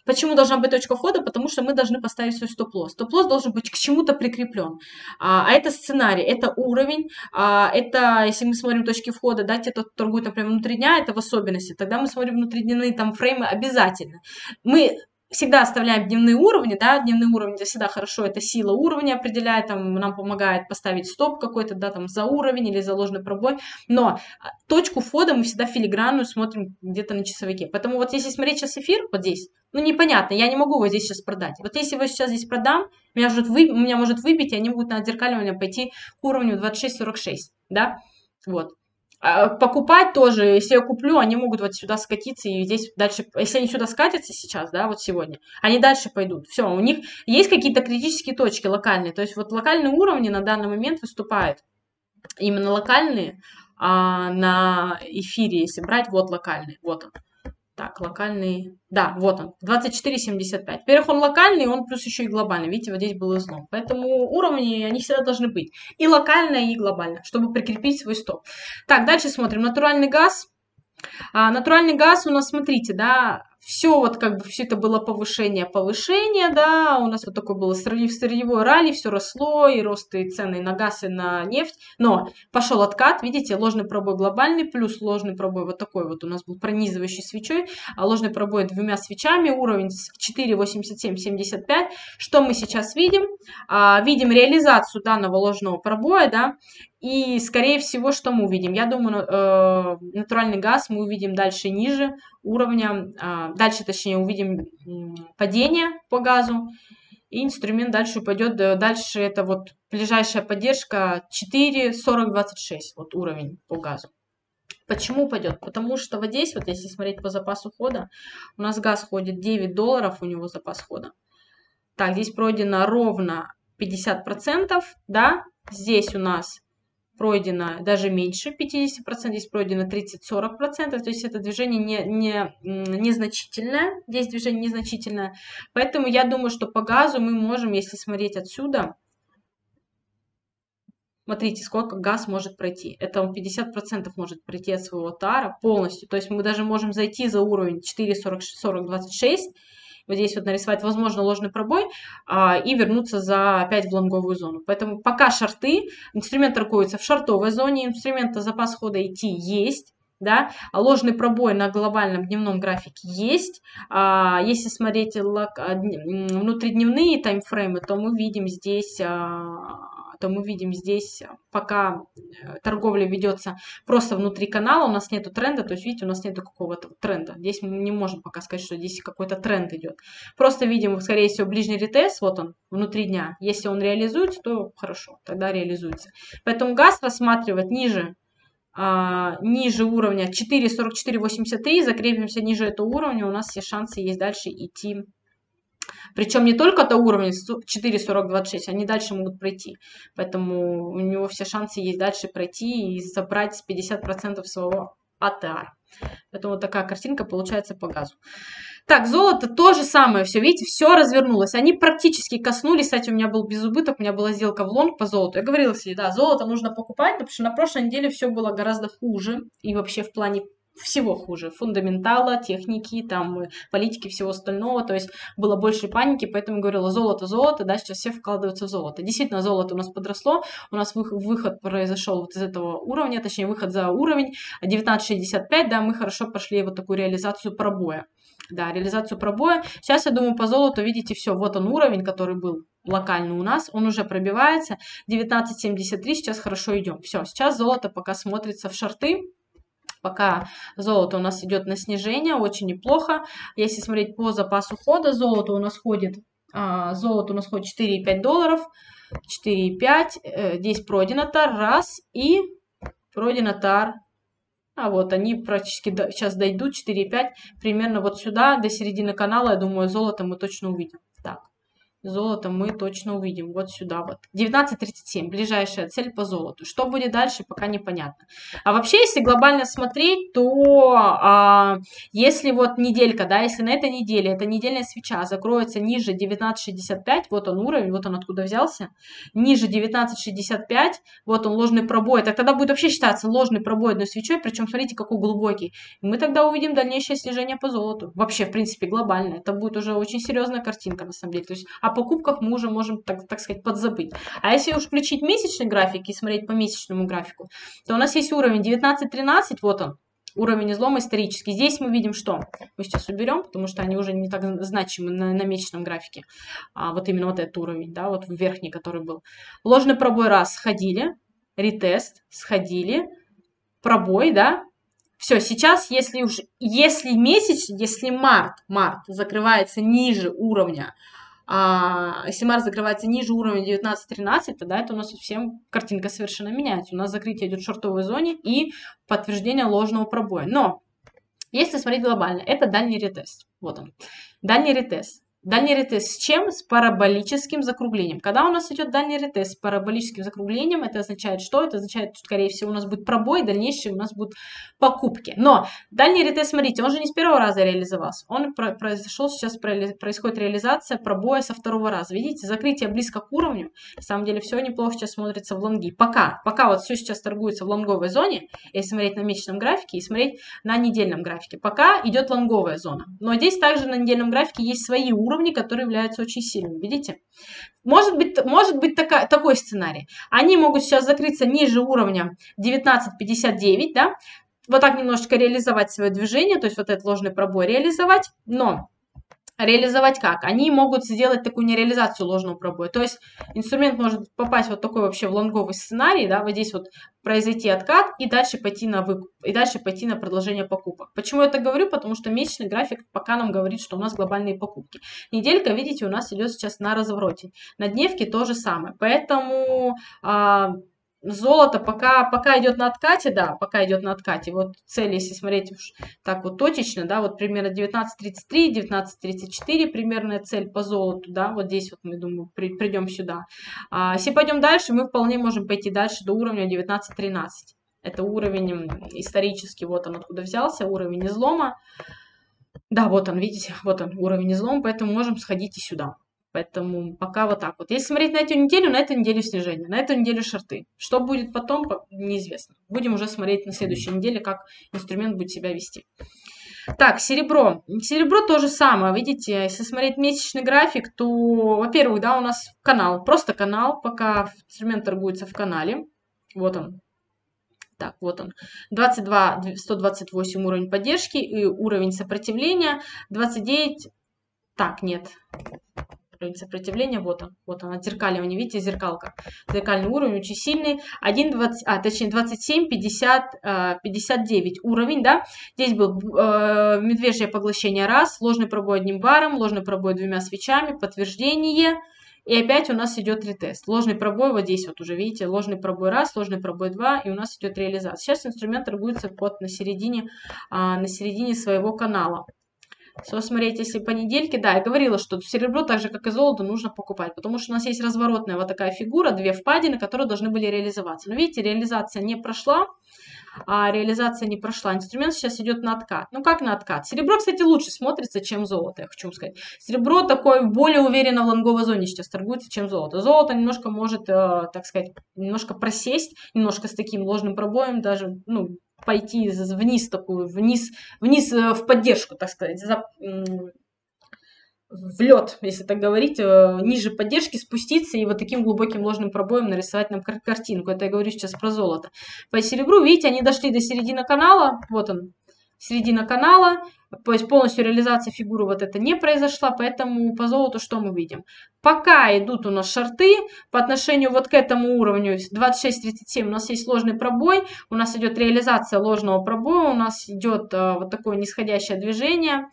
Почему должна быть точка входа? Потому что мы должны поставить свой стоп-лосс. Стоп-лосс должен быть к чему-то прикреплен. А это сценарий, это уровень, а это, если мы смотрим точки входа, да, те, кто торгует, например, внутри дня, это в особенности, тогда мы смотрим внутридневные там фреймы обязательно. Мы всегда оставляем дневные уровни, да, дневные уровни всегда хорошо, это сила уровня определяет, там, нам помогает поставить стоп какой-то, да, там, за уровень или за ложный пробой, но точку входа мы всегда филигранную смотрим где-то на часовике, поэтому вот если смотреть сейчас эфир, вот здесь, ну, непонятно, я не могу его здесь сейчас продать, вот если его сейчас здесь продам, меня, вы, меня может выбить, и они будут на отзеркаливание пойти к уровню двадцать шесть сорок шесть, да, вот. Покупать тоже, если я куплю, они могут вот сюда скатиться и здесь дальше, если они сюда скатятся сейчас, да, вот сегодня, они дальше пойдут. Все, у них есть какие-то критические точки локальные, то есть вот локальные уровни на данный момент выступают, именно локальные, а на эфире, если брать, вот локальный, вот он. Так, локальный, да, вот он, двадцать четыре семьдесят пять. Во-первых, он локальный, он плюс еще и глобальный. Видите, вот здесь был излом. Поэтому уровни, они всегда должны быть. И локально, и глобально, чтобы прикрепить свой стоп. Так, дальше смотрим. Натуральный газ. А, натуральный газ у нас, смотрите, да, все вот как бы, все это было повышение, повышение, да, у нас вот такое было сырьевое ралли, все росло, и рост и цены на газ, и на нефть, но пошел откат, видите, ложный пробой глобальный, плюс ложный пробой вот такой вот у нас был пронизывающий свечой, а ложный пробой двумя свечами, уровень четыре восемьдесят семь семьдесят пять, что мы сейчас видим? А, видим реализацию данного ложного пробоя, да, и, скорее всего, что мы увидим? Я думаю, э, натуральный газ мы увидим дальше ниже уровня, э, дальше, точнее, увидим падение по газу, и инструмент дальше упадет, дальше это вот ближайшая поддержка четыре сорок двадцать шесть, вот уровень по газу. Почему упадет? Потому что вот здесь, вот если смотреть по запасу хода, у нас газ ходит девять долларов, у него запас хода. Так, здесь пройдено ровно пятьдесят процентов, да, здесь у нас... пройдено даже меньше пятидесяти процентов, здесь пройдено тридцать сорок процентов, то есть это движение не, не, незначительное, здесь движение незначительное, поэтому я думаю, что по газу мы можем, если смотреть отсюда, смотрите, сколько газ может пройти, это он пятьдесят процентов может пройти от своего тара полностью, то есть мы даже можем зайти за уровень четыре сорок шесть, вот здесь вот нарисовать, возможно, ложный пробой а, и вернуться за опять в лонговую зону. Поэтому пока шорты, инструмент торгуется в шортовой зоне, инструмента запас хода идти есть. Да? Ложный пробой на глобальном дневном графике есть. А, если смотреть внутридневные таймфреймы, то мы видим здесь... А... то мы видим здесь, пока торговля ведется просто внутри канала, у нас нету тренда, то есть, видите, у нас нету какого-то тренда. Здесь мы не можем пока сказать, что здесь какой-то тренд идет. Просто видим, скорее всего, ближний ретест, вот он, внутри дня. Если он реализуется, то хорошо, тогда реализуется. Поэтому газ рассматривать ниже, а, ниже уровня четыре сорок четыре восемьдесят три, закрепимся ниже этого уровня, у нас все шансы есть дальше идти. Причем не только до уровня четыре сорок двадцать шесть, они дальше могут пройти. Поэтому у него все шансы есть дальше пройти и забрать пятьдесят процентов своего АТР. Поэтому вот такая картинка получается по газу. Так, золото то же самое. Все, видите, все развернулось. Они практически коснулись. Кстати, у меня был безубыток, у меня была сделка в лонг по золоту. Я говорила себе, да, золото нужно покупать, потому что на прошлой неделе все было гораздо хуже. И вообще в плане... всего хуже, фундаментала, техники, там, политики, всего остального, то есть было больше паники, поэтому говорила золото, золото, да, сейчас все вкладываются в золото. Действительно, золото у нас подросло, у нас выход произошел вот из этого уровня, точнее, выход за уровень девятнадцать шестьдесят пять, да, мы хорошо пошли вот такую реализацию пробоя, да, реализацию пробоя. Сейчас, я думаю, по золоту, видите, все, вот он уровень, который был локально у нас, он уже пробивается, девятнадцать семьдесят три, сейчас хорошо идем. Все, сейчас золото пока смотрится в шорты. Пока золото у нас идет на снижение, очень неплохо. Если смотреть по запасу хода, золото у нас ходит, а, золото у нас ходит четыре и пять долларов, четыре и пять, э, здесь пройден АТАР, раз, и пройден АТАР. А вот они практически до, сейчас дойдут, четыре и пять, примерно вот сюда, до середины канала, я думаю, золото мы точно увидим. Так. Золото мы точно увидим. Вот сюда вот. девятнадцать тридцать семь. Ближайшая цель по золоту. Что будет дальше, пока непонятно. А вообще, если глобально смотреть, то а, если вот неделька, да, если на этой неделе, эта недельная свеча закроется ниже девятнадцать шестьдесят пять, вот он уровень, вот он откуда взялся, ниже девятнадцать шестьдесят пять, вот он ложный пробой, так тогда будет вообще считаться ложный пробой одной свечой, причем смотрите, какой глубокий. Мы тогда увидим дальнейшее снижение по золоту. Вообще, в принципе, глобально. Это будет уже очень серьезная картинка, на самом деле. То есть, о покупках мы уже можем, так, так сказать, подзабыть. А если уж включить месячный график и смотреть по месячному графику, то у нас есть уровень девятнадцать тринадцать, вот он, уровень излома исторический. Здесь мы видим, что мы сейчас уберем, потому что они уже не так значимы на, на месячном графике. А вот именно вот этот уровень, да, вот верхний, который был. Ложный пробой раз, сходили, ретест, сходили, пробой, да. Все, сейчас, если уж, если месяц, если март, март закрывается ниже уровня, А, если март закрывается ниже уровня девятнадцать тринадцать, тогда это у нас совсем картинка совершенно меняется. У нас закрытие идет в шортовой зоне и подтверждение ложного пробоя. Но, если смотреть глобально, это дальний ретест. Вот он. Дальний ретест. Дальний ретест с чем? С параболическим закруглением. Когда у нас идет дальний ретест с параболическим закруглением, это означает что? Это означает, что, скорее всего, у нас будет пробой, дальнейшие у нас будут покупки. Но дальний ретест, смотрите, он же не с первого раза реализовался. Он произошел, сейчас происходит реализация пробоя со второго раза. Видите, закрытие близко к уровню. На самом деле, все неплохо сейчас смотрится в лонги. Пока, пока вот все сейчас торгуется в лонговой зоне, если смотреть на месячном графике и смотреть на недельном графике. Пока идет лонговая зона. Но здесь также на недельном графике есть свои уровни, которые являются очень сильными, видите? Может быть, может быть такая, такой сценарий. Они могут сейчас закрыться ниже уровня девятнадцать пятьдесят девять, да? Вот так немножечко реализовать свое движение, то есть вот этот ложный пробой реализовать, но реализовать как? Они могут сделать такую нереализацию ложного пробоя. То есть инструмент может попасть вот такой вообще в лонговый сценарий, да, вот здесь вот произойти откат и дальше пойти на выкуп, и дальше пойти на продолжение покупок. Почему я это говорю? Потому что месячный график пока нам говорит, что у нас глобальные покупки. Неделька, видите, у нас идет сейчас на развороте. На дневке то же самое. Поэтому... А... Золото пока, пока идет на откате, да, пока идет на откате. Вот цель, если смотреть уж так вот точечно, да, вот примерно девятнадцать тридцать три, девятнадцать тридцать четыре, примерная цель по золоту, да, вот здесь вот мы, думаю, при, придем сюда. А, если пойдем дальше, мы вполне можем пойти дальше до уровня девятнадцать тринадцать. Это уровень исторический, вот он откуда взялся, уровень излома. Да, вот он, видите, вот он, уровень излома, поэтому можем сходить и сюда. Поэтому пока вот так вот. Если смотреть на эту неделю, на эту неделю снижение, на эту неделю шорты. Что будет потом, неизвестно. Будем уже смотреть на следующей неделе, как инструмент будет себя вести. Так, серебро. Серебро то же самое. Видите, если смотреть месячный график, то, во-первых, да, у нас канал, просто канал, пока инструмент торгуется в канале. Вот он. Так, вот он. двадцать два сто двадцать восемь уровень поддержки и уровень сопротивления. двадцать девять... Так, нет. Уровень сопротивления, вот он. Вот он, отзеркаливание. Видите, зеркалка. Зеркальный уровень очень сильный. один, двадцать, а, точнее, двадцать семь, пятьдесят, пятьдесят девять уровень, да. Здесь был э, медвежье поглощение раз, ложный пробой одним баром, ложный пробой двумя свечами, подтверждение. И опять у нас идет ретест. Ложный пробой вот здесь вот уже, видите, ложный пробой раз, ложный пробой два, и у нас идет реализация. Сейчас инструмент торгуется под, на, середине, а, на середине своего канала. Все, смотрите, если понедельки, да, я говорила, что серебро, так же, как и золото, нужно покупать, потому что у нас есть разворотная вот такая фигура, две впадины, которые должны были реализоваться. Но видите, реализация не прошла, а реализация не прошла, инструмент сейчас идет на откат. Ну как на откат? Серебро, кстати, лучше смотрится, чем золото, я хочу сказать. Серебро такое более уверенно в лонговой зоне сейчас торгуется, чем золото. Золото немножко может, так сказать, немножко просесть, немножко с таким ложным пробоем даже, ну, пойти вниз, такую, вниз, вниз в поддержку, так сказать, за, в лед, если так говорить, ниже поддержки спуститься и вот таким глубоким ложным пробоем нарисовать нам кар картинку. Это я говорю сейчас про золото. По серебру, видите, они дошли до середины канала, вот он, середина канала, то есть полностью реализация фигуры вот это не произошла, поэтому по золоту что мы видим? Пока идут у нас шорты, по отношению вот к этому уровню двадцать шесть тридцать семь у нас есть ложный пробой, у нас идет реализация ложного пробоя, у нас идет а, вот такое нисходящее движение.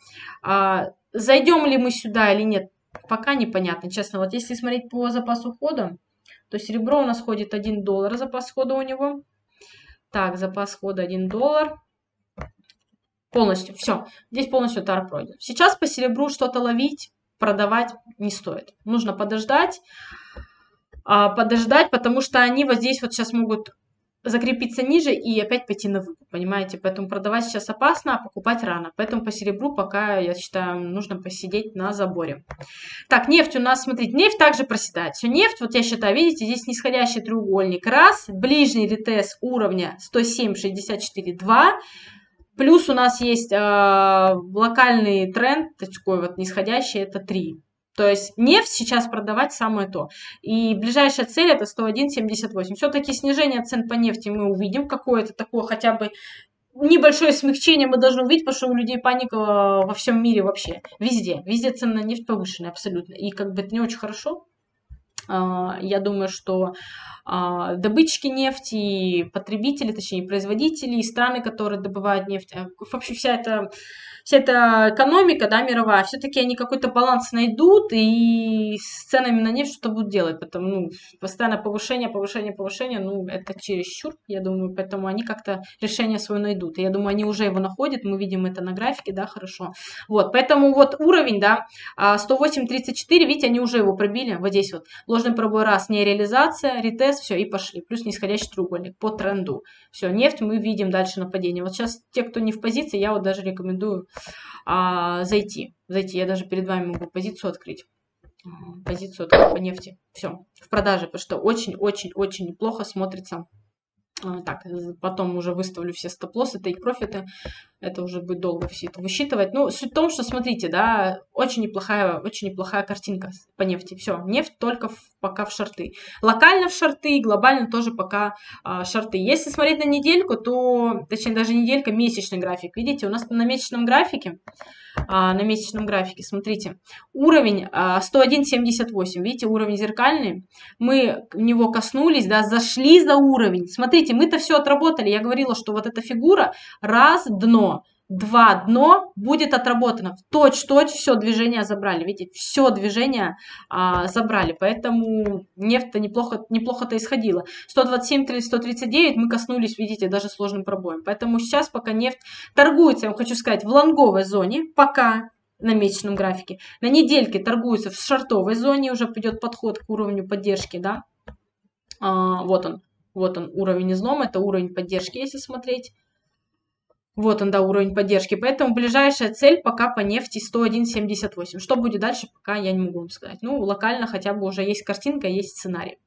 А, зайдем ли мы сюда или нет, пока непонятно, честно. Вот если смотреть по запасу хода, то серебро у нас ходит один доллар, запас хода у него. Так, запас хода один доллар. Полностью, все, здесь полностью тар пройден. Сейчас по серебру что-то ловить, продавать не стоит. Нужно подождать, подождать, потому что они вот здесь вот сейчас могут закрепиться ниже и опять пойти на выкуп, понимаете? Поэтому продавать сейчас опасно, а покупать рано. Поэтому по серебру пока, я считаю, нужно посидеть на заборе. Так, нефть у нас, смотрите, нефть также проседает. Все, нефть, вот я считаю, видите, здесь нисходящий треугольник. Раз, ближний ретест уровня сто семь шестьдесят четыре два. Плюс у нас есть э, локальный тренд, такой вот нисходящий, это три. То есть нефть сейчас продавать самое то. И ближайшая цель это сто один семьдесят восемь. Все-таки снижение цен по нефти мы увидим. Какое-то такое хотя бы небольшое смягчение мы должны увидеть, потому что у людей паника во всем мире вообще. Везде. Везде цены на нефть повышены абсолютно. И как бы это не очень хорошо. Я думаю, что добытчики нефти, потребители, точнее производители, и страны, которые добывают нефть, вообще вся эта, вся эта экономика, да, мировая, все-таки они какой-то баланс найдут и с ценами на нефть что-то будут делать, потому ну, постоянно повышение, повышение, повышение, ну это чересчур, я думаю, поэтому они как-то решение свое найдут. И я думаю, они уже его находят, мы видим это на графике, да, хорошо. Вот, поэтому вот уровень, да, сто восемь тридцать четыре, видите, они уже его пробили, вот здесь вот. Ложный пробой раз, не реализация, ретест, все, и пошли. Плюс нисходящий треугольник по тренду. Все, нефть мы видим дальше нападение. Вот сейчас те, кто не в позиции, я вот даже рекомендую а, зайти. Зайти, я даже перед вами могу позицию открыть. Позицию открыть по нефти. Все, в продаже, потому что очень-очень-очень неплохо смотрится. Так, потом уже выставлю все стоп-лоссы, тейк-профиты. Это уже будет долго все это высчитывать. Ну, суть в том, что, смотрите, да, очень неплохая, очень неплохая картинка по нефти. Все, нефть только в, пока в шорты. Локально в шорты, глобально тоже пока а, шорты. Если смотреть на недельку, то, точнее, даже неделька, месячный график. Видите, у нас на месячном графике, а, на месячном графике, смотрите, уровень а, сто один семьдесят восемь, видите, уровень зеркальный. Мы в него коснулись, да, зашли за уровень. Смотрите, мы-то все отработали. Я говорила, что вот эта фигура, раз, дно, два, дно, будет отработано. В точь-в-точь все движение забрали. Видите, все движение а, забрали. Поэтому нефть-то неплохо, неплохо-то исходила. сто двадцать семь сто тридцать девять мы коснулись, видите, даже сложным пробоем. Поэтому сейчас пока нефть торгуется, я вам хочу сказать, в лонговой зоне пока на месячном графике. На недельке торгуется в шортовой зоне, уже идет подход к уровню поддержки, да. А, вот он. Вот он, уровень излома, это уровень поддержки, если смотреть. Вот он, да, уровень поддержки. Поэтому ближайшая цель пока по нефти сто один семьдесят восемь. Что будет дальше, пока я не могу вам сказать. Ну, локально хотя бы уже есть картинка, есть сценарий.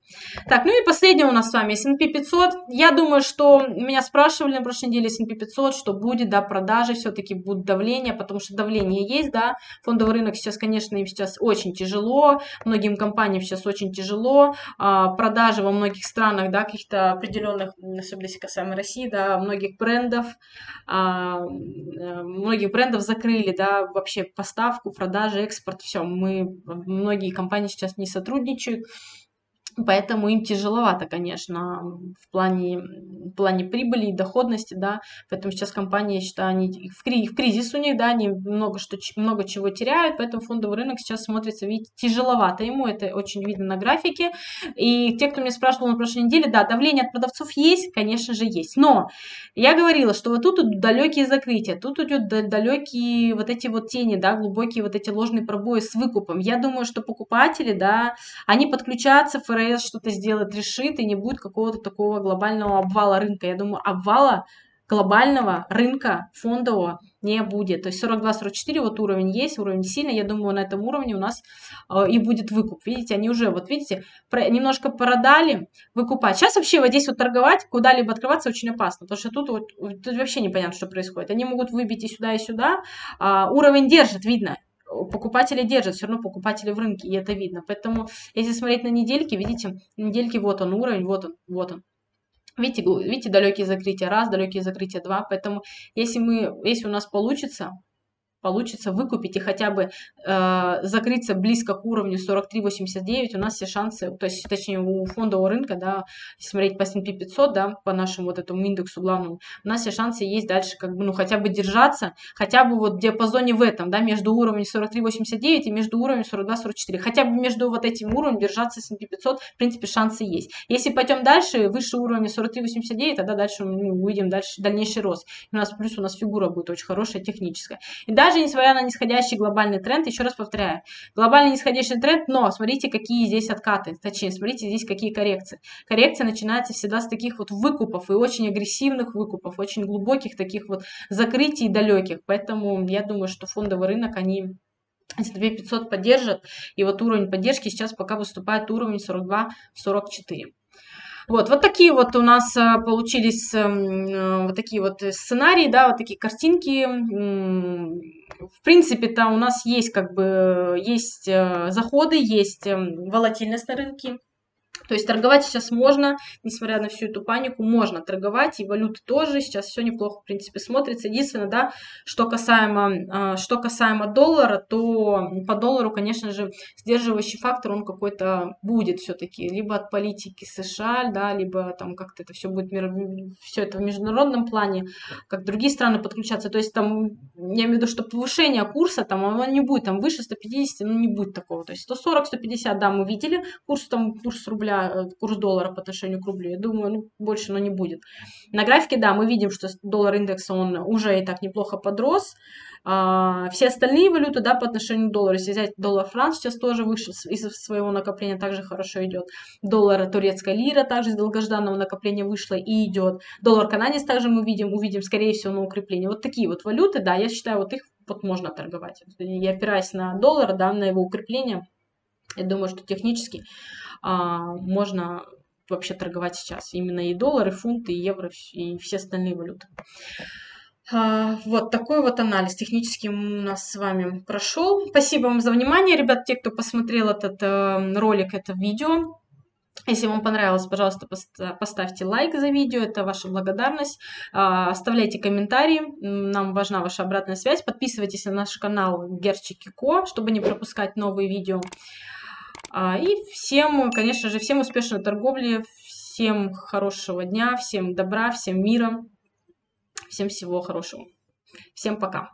Так, ну и последнее у нас с вами эс энд пи пятьсот. Я думаю, что меня спрашивали на прошлой неделе эс энд пи пятьсот, что будет, да, продажи, все-таки будут давление, потому что давление есть, да, фондовый рынок сейчас, конечно, им сейчас очень тяжело, многим компаниям сейчас очень тяжело, а, продажи во многих странах, да, каких-то определенных, особенно касаемо России, да, многих брендов, а, многих брендов закрыли, да, вообще поставку, продажи, экспорт, все, мы, многие компании сейчас не сотрудничают. Поэтому им тяжеловато, конечно, в плане, в плане прибыли и доходности, да, поэтому сейчас компании, я считаю, они в, кри, в кризис у них, да, они много, что, много чего теряют, поэтому фондовый рынок сейчас смотрится, видите, тяжеловато ему, это очень видно на графике, и те, кто меня спрашивал на прошлой неделе, да, давление от продавцов есть, конечно же, есть, но я говорила, что вот тут идут далекие закрытия, тут идут далекие вот эти вот тени, да, глубокие вот эти ложные пробои с выкупом, я думаю, что покупатели, да, они подключатся, ФРС что-то сделает, решит, и не будет какого-то такого глобального обвала рынка. Я думаю, обвала глобального рынка фондового не будет. То есть сорок два сорок четыре, вот уровень есть, уровень сильный. Я думаю, на этом уровне у нас э, и будет выкуп. Видите, они уже, вот видите, про, немножко продали, выкупать. Сейчас вообще вот здесь вот торговать, куда-либо открываться очень опасно, потому что тут, вот, тут вообще непонятно, что происходит. Они могут выбить и сюда, и сюда. А, уровень держит, видно. Покупатели держат, все равно покупатели в рынке, и это видно. Поэтому, если смотреть на недельки, видите, недельки, вот он уровень, вот он, вот он. Видите, видите, далекие закрытия раз, далекие закрытия два. Поэтому, если мы, если у нас получится, получится выкупить и хотя бы э, закрыться близко к уровню сорок три восемьдесят девять, у нас все шансы, то есть, точнее, у фондового рынка, да, если смотреть по эс энд пи пятьсот, да, по нашему вот этому индексу главному, у нас все шансы есть дальше, как бы, ну, хотя бы держаться, хотя бы вот в диапазоне в этом, да, между уровнем сорок три восемьдесят девять и между уровнем сорок два сорок четыре, хотя бы между вот этим уровнем держаться эс энд пи пятьсот, в принципе, шансы есть. Если пойдем дальше, выше уровня сорок три восемьдесят девять, тогда дальше мы увидим дальше, дальнейший рост. У нас плюс у нас фигура будет очень хорошая, техническая. И да, даже несмотря на нисходящий глобальный тренд, еще раз повторяю, глобальный нисходящий тренд, но смотрите, какие здесь откаты, точнее, смотрите, здесь какие коррекции. Коррекция начинается всегда с таких вот выкупов и очень агрессивных выкупов, очень глубоких таких вот закрытий далеких, поэтому я думаю, что фондовый рынок, они эс энд пи пятьсот поддержат, и вот уровень поддержки сейчас пока выступает уровень сорок два сорок четыре. Вот, вот такие вот у нас получились вот такие вот сценарии, да, вот такие картинки. В принципе, там у нас есть как бы есть заходы, есть волатильность на рынке. То есть торговать сейчас можно, несмотря на всю эту панику, можно торговать, и валюты тоже, сейчас все неплохо, в принципе, смотрится. Единственное, да, что касаемо, что касаемо доллара, то по доллару, конечно же, сдерживающий фактор, он какой-то будет все-таки, либо от политики США, да, либо там как-то это все будет, все это в международном плане, как другие страны подключаться, то есть там, я имею в виду, что повышение курса, там, оно не будет, там, выше ста пятидесяти, ну, не будет такого, то есть сто сорок сто пятьдесят, да, мы видели, курс, там, курс рубля, курс доллара по отношению к рублю, я думаю, ну, больше, но не будет. На графике, да, мы видим, что доллар индекс, он уже и так неплохо подрос. А, все остальные валюты, да, по отношению к доллару, если взять доллар-франк, сейчас тоже выше из своего накопления, также хорошо идет. Доллар, турецкая лира также из долгожданного накопления вышла и идет. Доллар-канадец также мы видим, увидим, скорее всего, на укрепление. Вот такие вот валюты, да, я считаю, вот их вот можно торговать. Я опираюсь на доллар, да, на его укрепление. Я думаю, что технически а, можно вообще торговать сейчас. Именно и доллары, и фунты, и евро, и все остальные валюты. А, вот такой вот анализ технически у нас с вами прошел. Спасибо вам за внимание, ребят, те, кто посмотрел этот э, ролик, это видео. Если вам понравилось, пожалуйста, поставьте лайк за видео, это ваша благодарность. Оставляйте комментарии, нам важна ваша обратная связь. Подписывайтесь на наш канал Герчик и Ко, чтобы не пропускать новые видео. И всем, конечно же, всем успешной торговли, всем хорошего дня, всем добра, всем мира, всем всего хорошего. Всем пока!